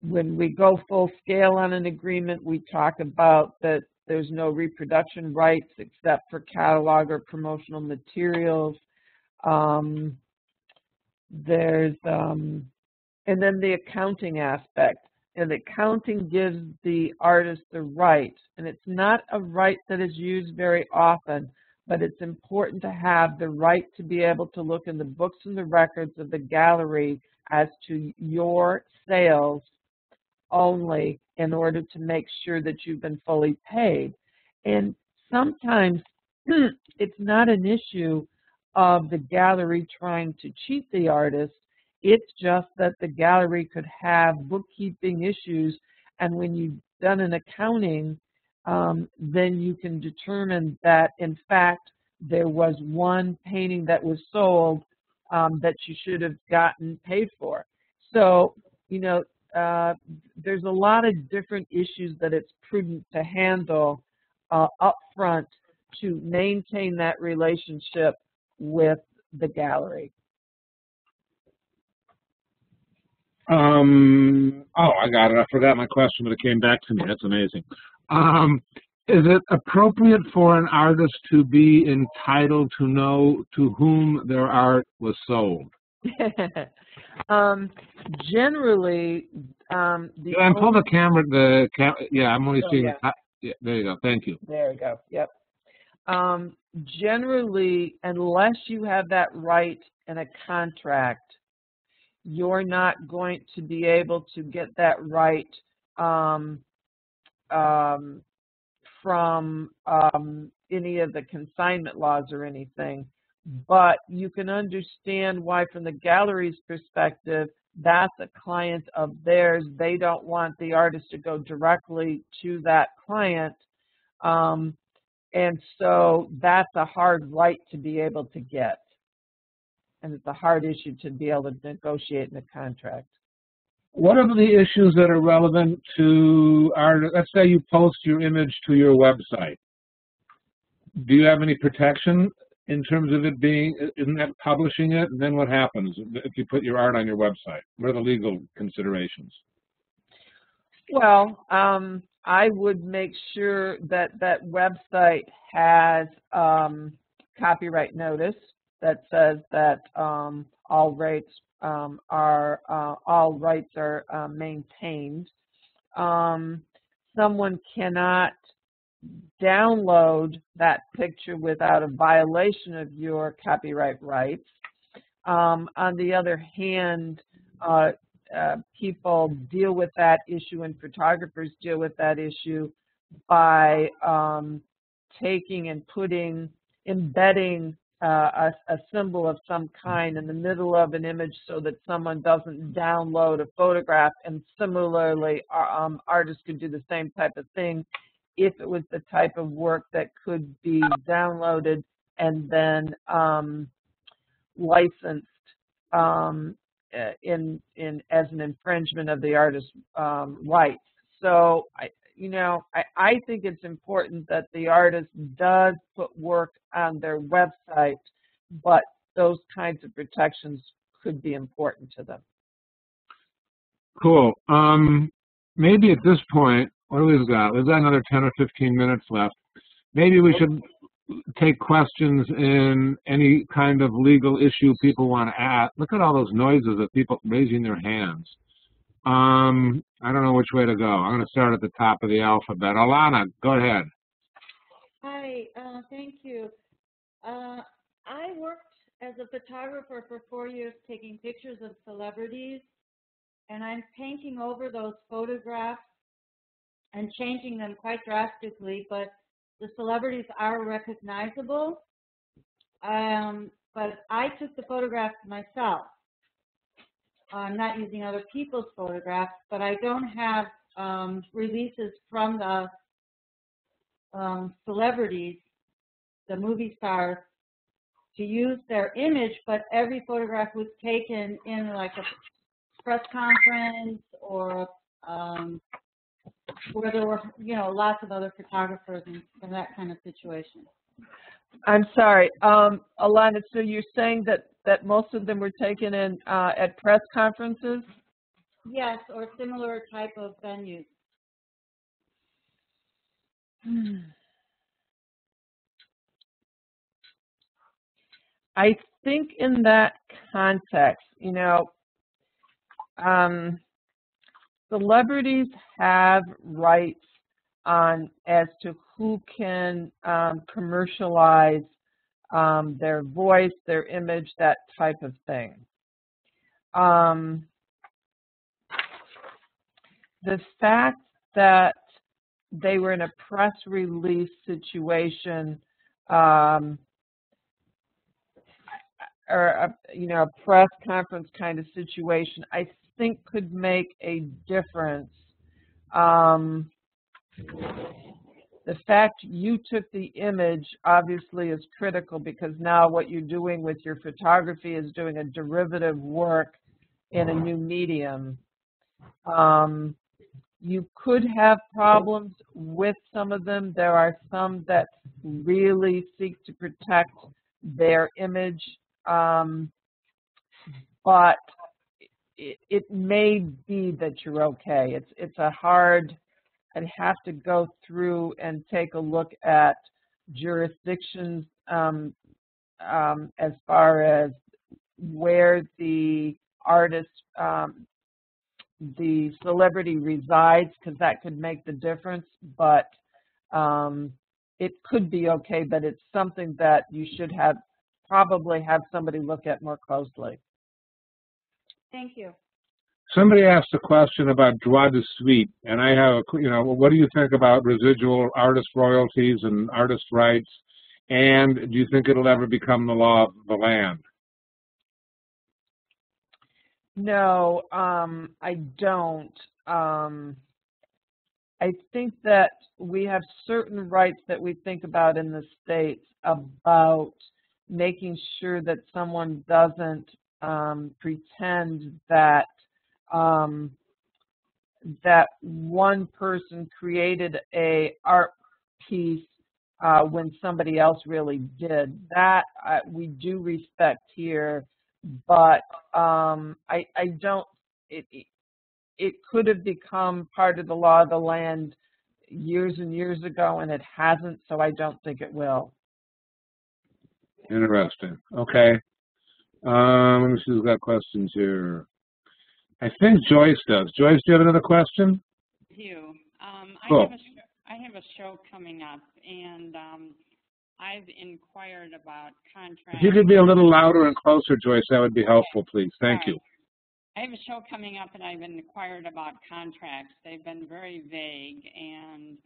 when we go full scale on an agreement, we talk about that there's no reproduction rights except for catalog or promotional materials. Um, there's... Um, And then the accounting aspect. And the accounting gives the artist the right. And it's not a right that is used very often, but it's important to have the right to be able to look in the books and the records of the gallery as to your sales only, in order to make sure that you've been fully paid. And sometimes it's not an issue of the gallery trying to cheat the artist. It's just that the gallery could have bookkeeping issues, and when you've done an accounting, um, then you can determine that, in fact, there was one painting that was sold um, that you should have gotten paid for. So, you know, uh, there's a lot of different issues that it's prudent to handle uh, up front to maintain that relationship with the gallery. Um, oh, I got it. I forgot my question, but it came back to me. That's amazing. Um, is it appropriate for an artist to be entitled to know to whom their art was sold? um, generally, um, the yeah, and pull the camera. The cam yeah, I'm only oh, seeing. Yeah. The yeah, there you go. Thank you. There we go. Yep. Um, generally, unless you have that right in a contract, you're not going to be able to get that right um, um, from um, any of the consignment laws or anything. But you can understand why, from the gallery's perspective, that's a client of theirs. They don't want the artist to go directly to that client. Um, and so that's a hard right to be able to get. And it's a hard issue to be able to negotiate in a contract. What are the issues that are relevant to our, let's say you post your image to your website. Do you have any protection in terms of it being, isn't that publishing it? And then what happens if you put your art on your website? What are the legal considerations? Well, um, I would make sure that that website has um, copyright notice that says that um, all rights um, are uh, all rights are uh, maintained. Um, someone cannot download that picture without a violation of your copyright rights. Um, on the other hand, uh, uh, people deal with that issue, and photographers deal with that issue by um, taking and putting, embedding Uh, a, a symbol of some kind in the middle of an image so that someone doesn't download a photograph. And similarly, um, artists could do the same type of thing if it was the type of work that could be downloaded and then um, licensed um, in, in, as an infringement of the artist's um, rights. So, I, you know, I, I think it's important that the artist does put work on their website, but those kinds of protections could be important to them. Cool. Um, maybe at this point what do we've got? We've got another ten or fifteen minutes left. Maybe we should take questions in any kind of legal issue people want to add. Look at all those noises of people raising their hands. Um, I don't know which way to go. I'm going to start at the top of the alphabet. Alana, go ahead. Hi, uh, thank you. Uh, I worked as a photographer for four years taking pictures of celebrities, and I'm painting over those photographs and changing them quite drastically, but the celebrities are recognizable, um, but I took the photographs myself. I'm not using other people's photographs, but I don't have um, releases from the um, celebrities, the movie stars, to use their image, but every photograph was taken in like a press conference or um, where there were, you know, lots of other photographers and, and that kind of situation. I'm sorry, um, Alana, so you're saying that, that most of them were taken in uh, at press conferences? Yes, or similar type of venues. Hmm. I think in that context, you know, um, celebrities have rights on as to who can um, commercialize um, their voice, their image, that type of thing. Um, the fact that they were in a press release situation, um, or a, you know, a press conference kind of situation, I think could make a difference. Um, the fact you took the image obviously is critical, because now what you're doing with your photography is doing a derivative work in a new medium. Um, you could have problems with some of them. There are some that really seek to protect their image, um, but it, it may be that you're okay. It's, it's a hard, I'd have to go through and take a look at jurisdictions um, um, as far as where the artist, um, the celebrity resides, because that could make the difference. But um, it could be okay, but it's something that you should have probably have somebody look at more closely. Thank you. Somebody asked a question about droit de suite, and I have, a, you know, what do you think about residual artist royalties and artist rights, and do you think it'll ever become the law of the land? No, um, I don't. Um, I think that we have certain rights that we think about in the States about making sure that someone doesn't um, pretend that Um, that one person created a art piece uh, when somebody else really did. That uh, we do respect here, but um, I, I don't, it, it could have become part of the law of the land years and years ago, and it hasn't, so I don't think it will. Interesting. Okay. Um, let me see who's got questions here. I think Joyce does. Joyce, do you have another question? I do. Um, I, cool. have a show, I have a show coming up, and um, I've inquired about contracts. If you could be a little louder and closer, Joyce, that would be helpful, okay. Please. Thank Sorry. you. I have a show coming up, and I've inquired about contracts. They've been very vague, and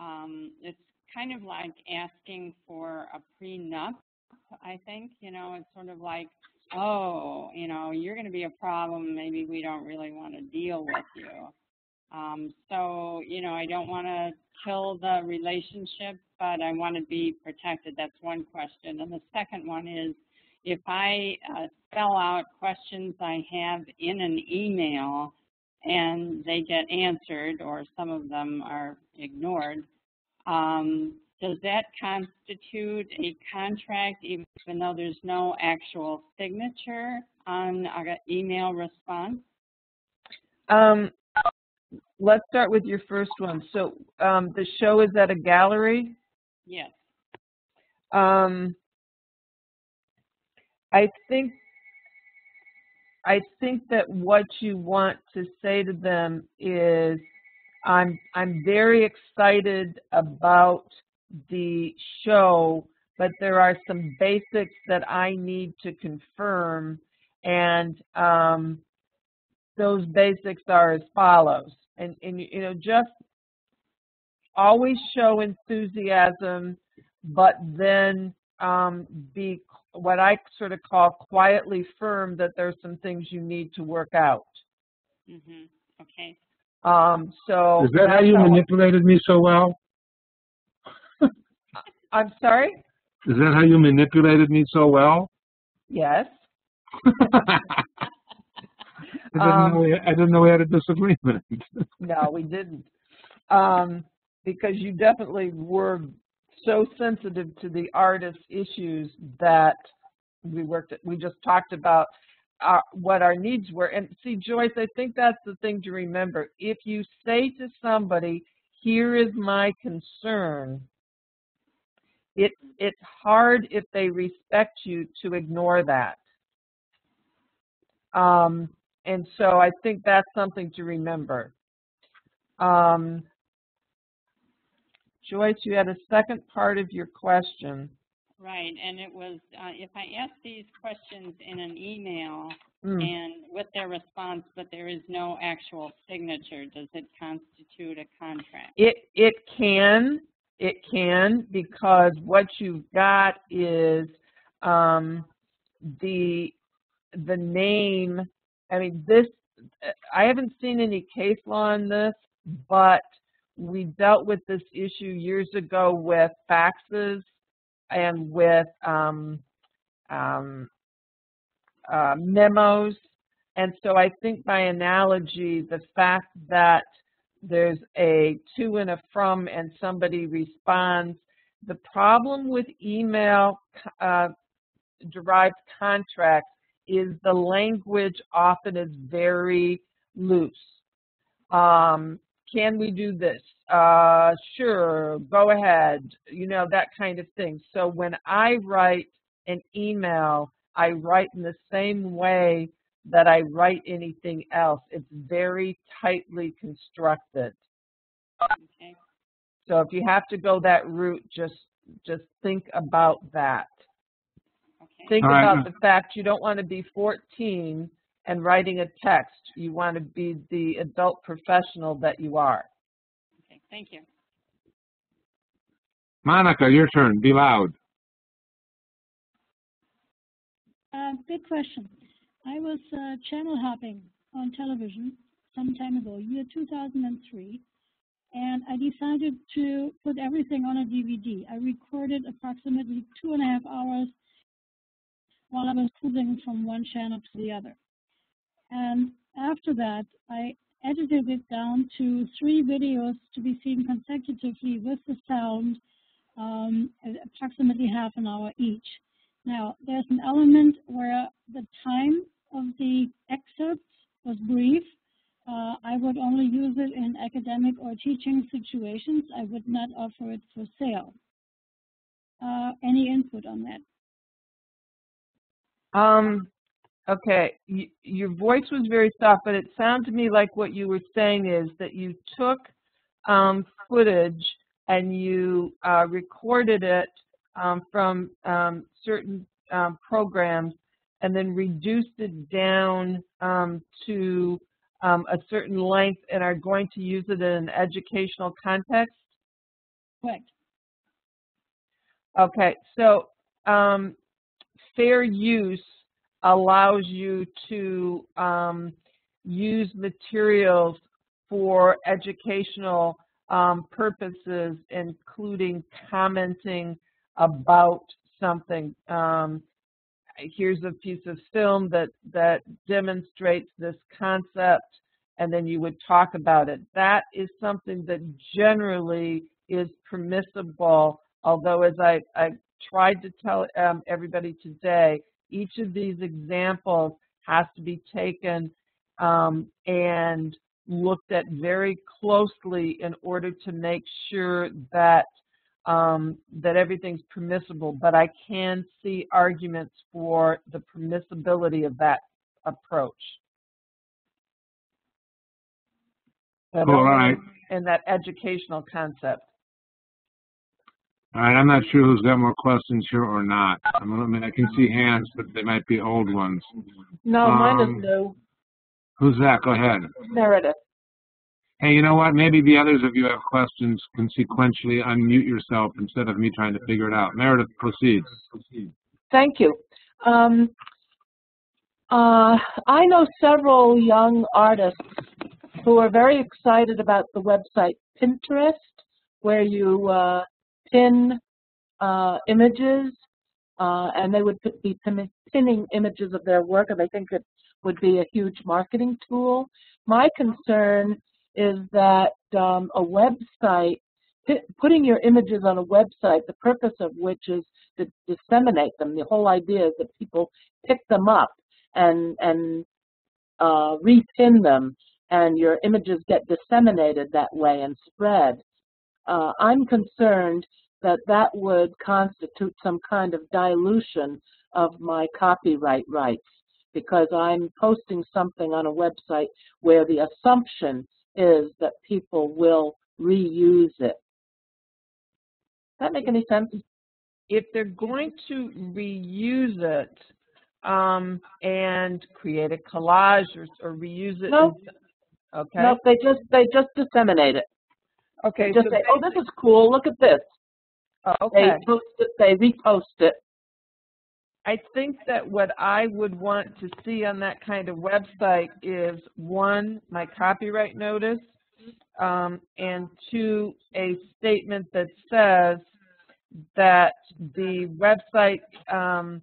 um, it's kind of like asking for a prenup, I think. You know, it's sort of like, oh, you know, you're going to be a problem. Maybe we don't really want to deal with you. Um, so, you know, I don't want to kill the relationship, but I want to be protected. That's one question. And the second one is, if I uh, spell out questions I have in an email and they get answered, or some of them are ignored, um, does that constitute a contract, even though there's no actual signature on an email response? Um, Let's start with your first one. So um, the show is at a gallery? Yes. Um, I think I think that what you want to say to them is, I'm I'm very excited about the show, but there are some basics that I need to confirm, and um, those basics are as follows. And, and you know, just always show enthusiasm, but then um, be what I sort of call quietly firm that there's some things you need to work out. Mm-hmm. Okay. Um, so is that how you manipulated me so well? I'm sorry? Is that how you manipulated me so well? Yes. I didn't, um, know we, I didn't know we had a disagreement. No, we didn't. Um, because you definitely were so sensitive to the artist's issues that we worked at, we just talked about our, what our needs were. And see, Joyce, I think that's the thing to remember. If you say to somebody, here is my concern, it, it's hard if they respect you to ignore that. Um, And so I think that's something to remember. Um, Joyce, you had a second part of your question. Right, and it was, uh, if I ask these questions in an email mm. and with their response, but there is no actual signature, does it constitute a contract? It, it can, it can, because what you've got is um, the, the name. I mean, this, I haven't seen any case law on this, but we dealt with this issue years ago with faxes and with um, um, uh, memos. And so I think by analogy, the fact that there's a to and a from and somebody responds, the problem with email uh, derived contracts is the language often is very loose. Um, can we do this? Uh, sure, go ahead, you know, that kind of thing. So when I write an email, I write in the same way that I write anything else. It's very tightly constructed. Okay. So if you have to go that route, just, just think about that. Think All about right. the fact you don't want to be fourteen and writing a text. You want to be the adult professional that you are. Okay, thank you. Monica, your turn. Be loud. Uh, good question. I was uh, channel hopping on television some time ago, year two thousand three, and I decided to put everything on a D V D. I recorded approximately two and a half hours while I was cruising from one channel to the other. And after that, I edited it down to three videos to be seen consecutively with the sound, um, approximately half an hour each. Now, there's an element where the time of the excerpts was brief. Uh, I would only use it in academic or teaching situations. I would not offer it for sale. Uh, any input on that? Um, okay, y your voice was very soft, but it sounded to me like what you were saying is that you took um, footage and you uh, recorded it um, from um, certain um, programs and then reduced it down um, to um, a certain length and are going to use it in an educational context? Correct. Okay, so... Um, fair use allows you to um, use materials for educational um, purposes, including commenting about something. Um, here's a piece of film that, that demonstrates this concept, and then you would talk about it. That is something that generally is permissible, although as I, I tried to tell um, everybody today, each of these examples has to be taken um, and looked at very closely in order to make sure that um, that everything's permissible. But I can see arguments for the permissibility of that approach. That All right. And that educational concept. All right, I'm not sure who's got more questions here or not. I mean, I can see hands, but they might be old ones. No, um, mine is new. Who's that? Go ahead. Meredith. Hey, you know what? Maybe the others of you have questions can sequentially unmute yourself instead of me trying to figure it out. Meredith, proceed. Thank you. Um, uh, I know several young artists who are very excited about the website Pinterest, where you uh, pin uh, images, uh, and they would be pinning images of their work, and I think it would be a huge marketing tool. My concern is that um, a website, putting your images on a website, the purpose of which is to disseminate them. The whole idea is that people pick them up and, and uh, repin them, and your images get disseminated that way and spread. Uh, I'm concerned that that would constitute some kind of dilution of my copyright rights, because I'm posting something on a website where the assumption is that people will reuse it. Does that make any sense? If they're going to reuse it um, and create a collage or, or reuse it, no. Okay. No, they just they just disseminate it. Okay. Just so say, oh, this is cool. Look at this. Okay. They post it. They repost it. I think that what I would want to see on that kind of website is, one, my copyright notice, um, and two, a statement that says that the website um,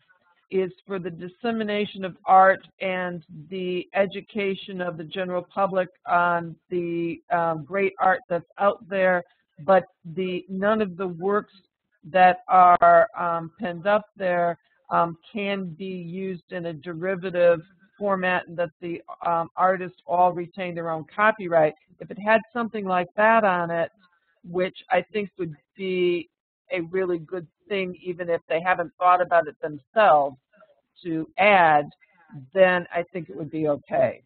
is for the dissemination of art and the education of the general public on the um, great art that's out there, but the none of the works that are um, pinned up there Um, can be used in a derivative format, and that the um, artists all retain their own copyright. If it had something like that on it, which I think would be a really good thing, even if they haven't thought about it themselves, to add, then I think it would be okay.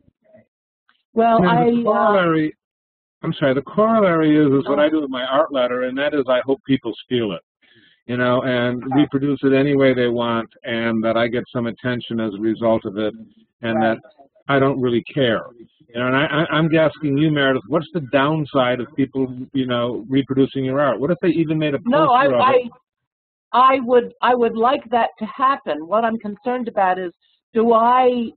Well, I... The corollary, uh, I'm sorry, the corollary is, is what I do with my art letter, and that is I hope people steal it. You know, and reproduce it any way they want, and that I get some attention as a result of it, and that I don't really care. You know, and I, I'm asking you, Meredith, what's the downside of people, you know, reproducing your art? What if they even made a poster no, I, of it? I, I would, I would like that to happen. What I'm concerned about is, do I,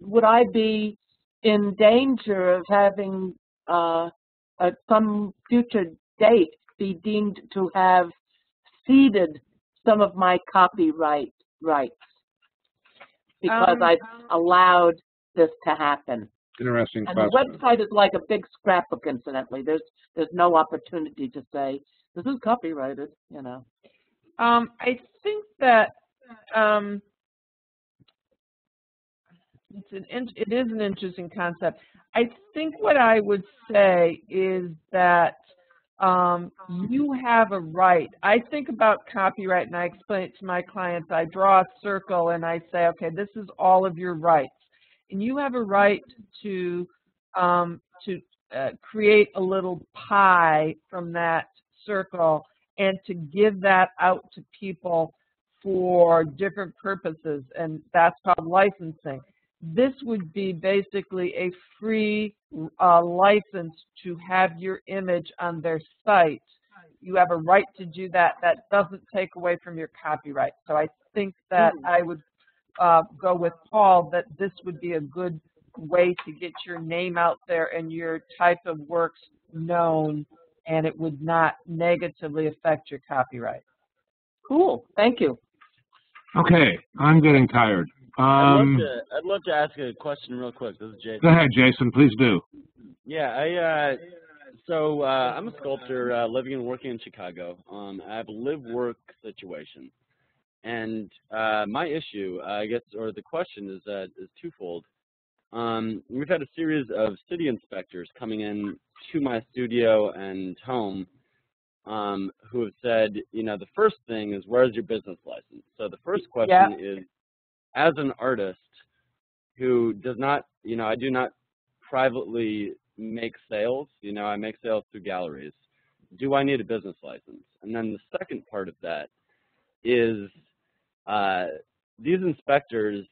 would I be in danger of having uh, at some future date be deemed to have ceded some of my copyright rights because um, I've allowed this to happen. Interesting question. And the website is like a big scrapbook, incidentally. There's there's no opportunity to say this is copyrighted, you know. Um, I think that um, it's an in, it is an interesting concept. I think what I would say is that. Um, you have a right. I think about copyright, and I explain it to my clients. I draw a circle and I say, okay, this is all of your rights. And you have a right to, um, to uh, create a little pie from that circle and to give that out to people for different purposes, and that's called licensing. This would be basically a free uh, license to have your image on their site. You have a right to do that. That doesn't take away from your copyright. So I think that mm. I would uh, go with Paul that this would be a good way to get your name out there and your type of works known, and it would not negatively affect your copyright. Cool. Thank you. Okay. I'm getting tired. Um, I'd, love to, I'd love to ask a question real quick. This is Jason. Go ahead, Jason. Please do. Yeah, I. Uh, so uh, I'm a sculptor uh, living and working in Chicago. Um, I have a live-work situation, and uh, my issue, I guess, or the question is uh, is twofold. Um, we've had a series of city inspectors coming in to my studio and home um, who have said, you know, the first thing is, where's your business license? So the first question yeah. is, as an artist who does not, you know, I do not privately make sales, you know, I make sales through galleries. Do I need a business license? And then the second part of that is uh, these inspectors,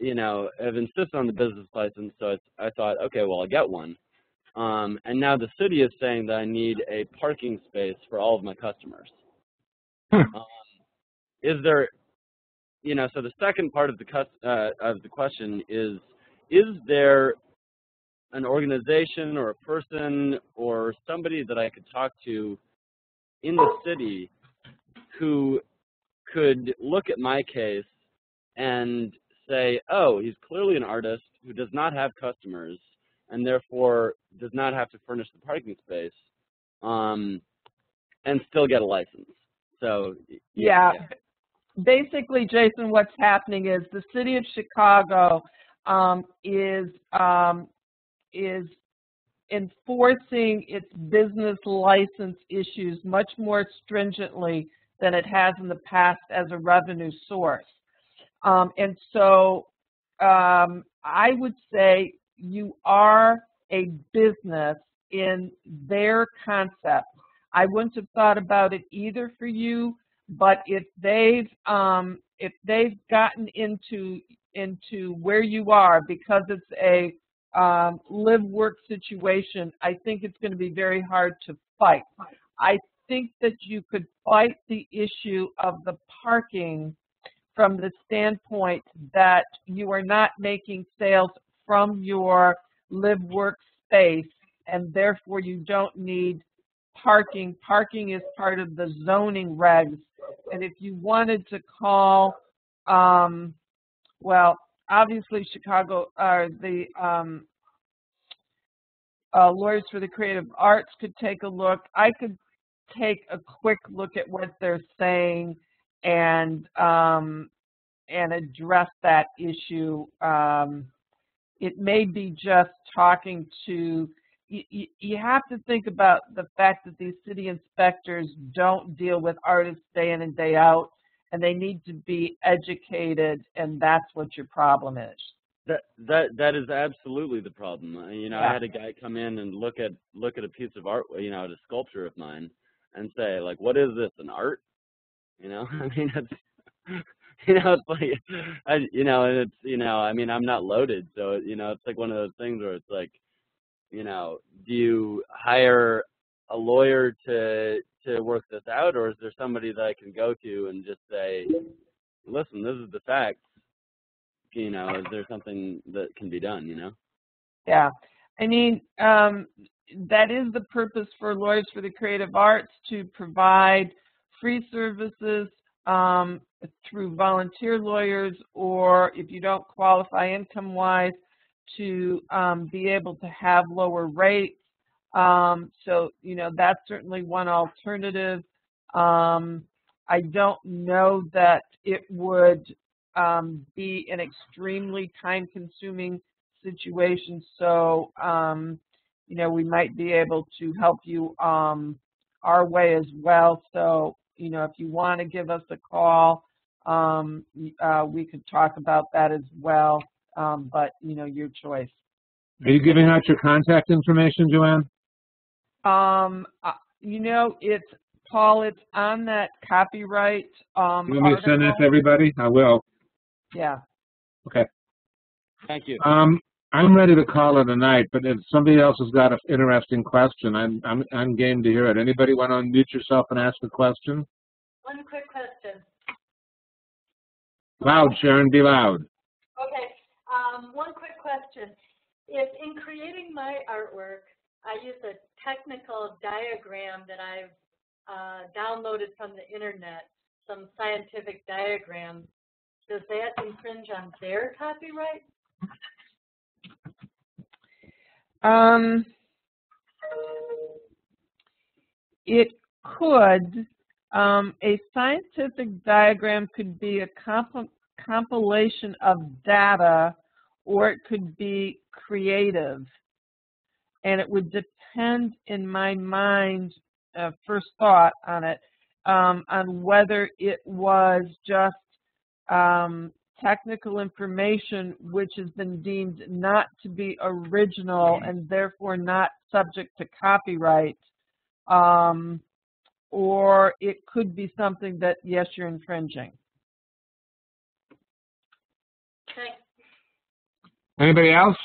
you know, have insisted on the business license, so it's, I thought, okay, well, I'll get one. Um, and now the city is saying that I need a parking space for all of my customers. Hmm. Um, is there, you know, so the second part of the, uh, of the question is, is there an organization or a person or somebody that I could talk to in the city who could look at my case and say, oh, he's clearly an artist who does not have customers and therefore does not have to furnish the parking space um, and still get a license. So yeah. yeah. Basically, Jason, what's happening is the city of Chicago um, is um, is enforcing its business license issues much more stringently than it has in the past as a revenue source. Um, and so um, I would say you are a business in their concept. I wouldn't have thought about it either for you, but if they've um, if they've gotten into into where you are because it's a um, live work situation, I think it's going to be very hard to fight. I think that you could fight the issue of the parking from the standpoint that you are not making sales from your live work space and therefore you don't need parking. Parking is part of the zoning regs. And if you wanted to call, um, well, obviously Chicago, or uh, the um, uh, Lawyers for the Creative Arts could take a look. I could take a quick look at what they're saying and um, and address that issue. Um, it may be just talking to, you, you have to think about the fact that these city inspectors don't deal with artists day in and day out, and they need to be educated, and that's what your problem is. That that that is absolutely the problem. You know, yeah. I had a guy come in and look at look at a piece of art, you know, at a sculpture of mine, and say, like, what is this, an art? You know, I mean, it's, you know, it's like, I, you know, and it's, you know, I mean, I'm not loaded. So, you know, it's like one of those things where it's like, you know, do you hire a lawyer to to work this out? Or is there somebody that I can go to and just say, listen, this is the facts. You know, is there something that can be done, you know? Yeah. I mean, um, that is the purpose for Lawyers for the Creative Arts, to provide free services um, through volunteer lawyers, or if you don't qualify income-wise, to um, be able to have lower rates. Um, so, you know, that's certainly one alternative. Um, I don't know that it would um, be an extremely time-consuming situation, so, um, you know, we might be able to help you um, our way as well. So, you know, if you want to give us a call, um, uh, we could talk about that as well. Um, but, you know, your choice. Are you giving out your contact information, Joanne? Um, uh, you know, it's, Paul, it's on that copyright um, You want me to send that to everybody? I will. Yeah. Okay. Thank you. Um, I'm ready to call it a night, but if somebody else has got an interesting question, I'm, I'm, I'm game to hear it. Anybody want to unmute yourself and ask a question? One quick question. Loud, Sharon, be loud. Okay, um, one quick question. If in creating my artwork, I use a technical diagram that I've uh, downloaded from the internet, some scientific diagram, does that infringe on their copyright? Um, it could. Um, a scientific diagram could be a comp compilation of data or it could be creative. And it would depend in my mind, uh, first thought on it, um, on whether it was just um, technical information which has been deemed not to be original and therefore not subject to copyright, um, or it could be something that, yes, you're infringing. Okay. Anybody else?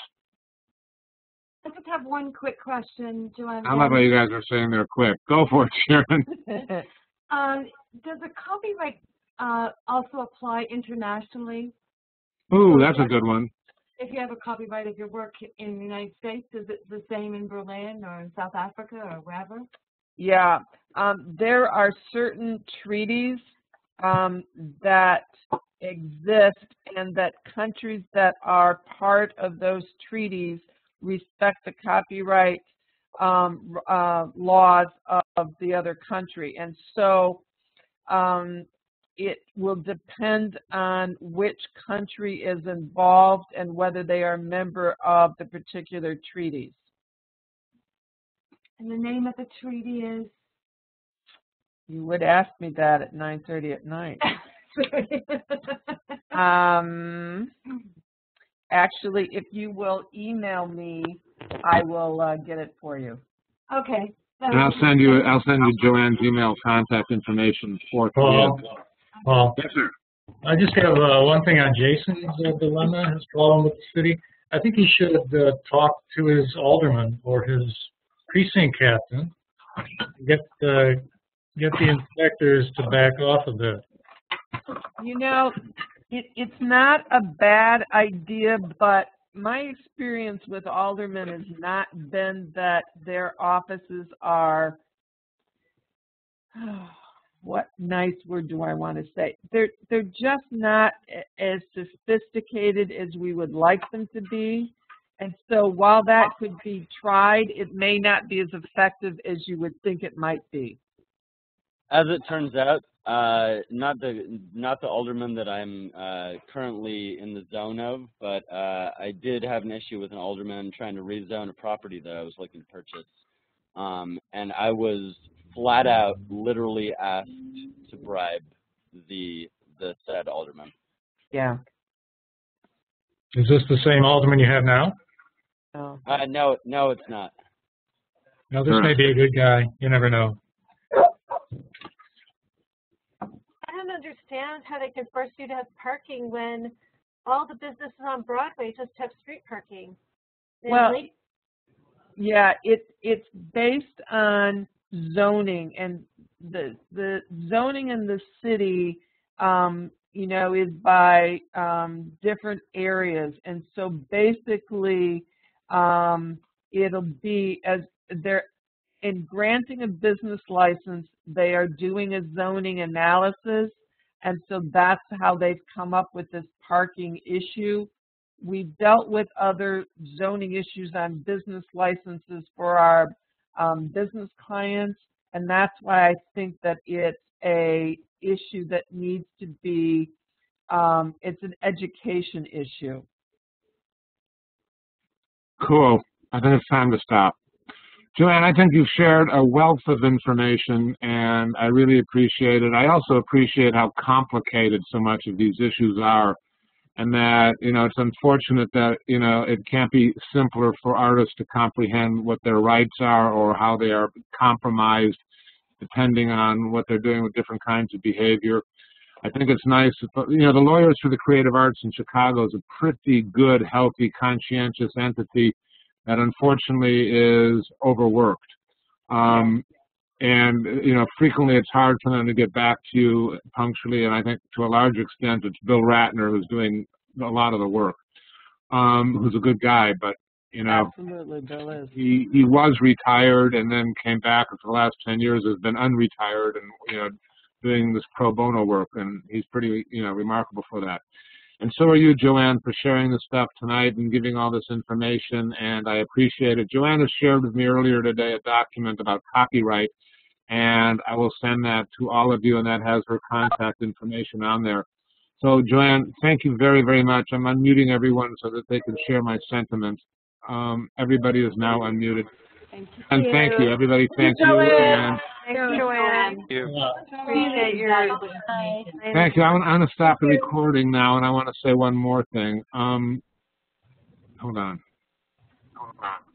I just have one quick question, Joanne. I love how you guys are saying they're quick. Go for it, Sharon. um, does the copyright uh, also apply internationally? Ooh, that's a good one. If you have a copyright of your work in the United States, is it the same in Berlin or in South Africa or wherever? Yeah, um, there are certain treaties um, that exist, and that countries that are part of those treaties respect the copyright um, uh, laws of the other country. And so um, it will depend on which country is involved and whether they are a member of the particular treaties. And the name of the treaty is? You would ask me that at nine thirty at night. um, Actually, if you will email me, I will uh, get it for you. Okay. And I'll send you. I'll send you Joanne's email contact information for Paul. Paul. Yes, sir. I just have uh, one thing on Jason's uh, dilemma, his problem with the city. I think he should uh, talk to his alderman or his precinct captain. Get the get the inspectors to back off of that. You know. It, it's not a bad idea, but my experience with aldermen has not been that their offices are, oh, what nice word do I want to say? They're, they're just not as sophisticated as we would like them to be. And so while that could be tried, it may not be as effective as you would think it might be. As it turns out, Uh, not the not the alderman that I'm uh, currently in the zone of, but uh, I did have an issue with an alderman trying to rezone a property that I was looking to purchase, um, and I was flat out literally asked to bribe the the said alderman. Yeah. Is this the same alderman you have now? Oh. Uh, no, no, it's not. No, this may be a good guy. You never know. Understand how they can force you to have parking when all the businesses on Broadway just have street parking. They well, yeah, it it's based on zoning, and the the zoning in the city, um, you know, is by um, different areas, and so basically, um, it'll be as they're in granting a business license, they are doing a zoning analysis. And so that's how they've come up with this parking issue. We've dealt with other zoning issues on business licenses for our um, business clients, and that's why I think that it's a issue that needs to be, um, it's an education issue. Cool. I think it's time to stop. Joanne, I think you've shared a wealth of information, and I really appreciate it. I also appreciate how complicated so much of these issues are, and that, you know, it's unfortunate that, you know, it can't be simpler for artists to comprehend what their rights are or how they are compromised depending on what they're doing with different kinds of behavior. I think it's nice, you know, the Lawyers for the Creative Arts in Chicago is a pretty good, healthy, conscientious entity that unfortunately is overworked. Um, and, you know, frequently it's hard for them to get back to you punctually, and I think to a large extent it's Bill Ratner who's doing a lot of the work, um, who's a good guy, but, you know, absolutely, Bill is. He, he was retired and then came back for the last ten years, has been unretired and, you know, doing this pro bono work, and he's pretty, you know, remarkable for that. And so are you, Joanne, for sharing this stuff tonight and giving all this information, and I appreciate it. Joanne has shared with me earlier today a document about copyright, and I will send that to all of you, and that has her contact information on there. So Joanne, thank you very, very much. I'm unmuting everyone so that they can share my sentiments. Um, everybody is now unmuted. Thank you. And thank you, everybody. Thank you, Joanne. Thank you, Joanne. Thank you. Thank you. I want, I want to stop the recording now, and I want to say one more thing. Um, hold on. Hold on.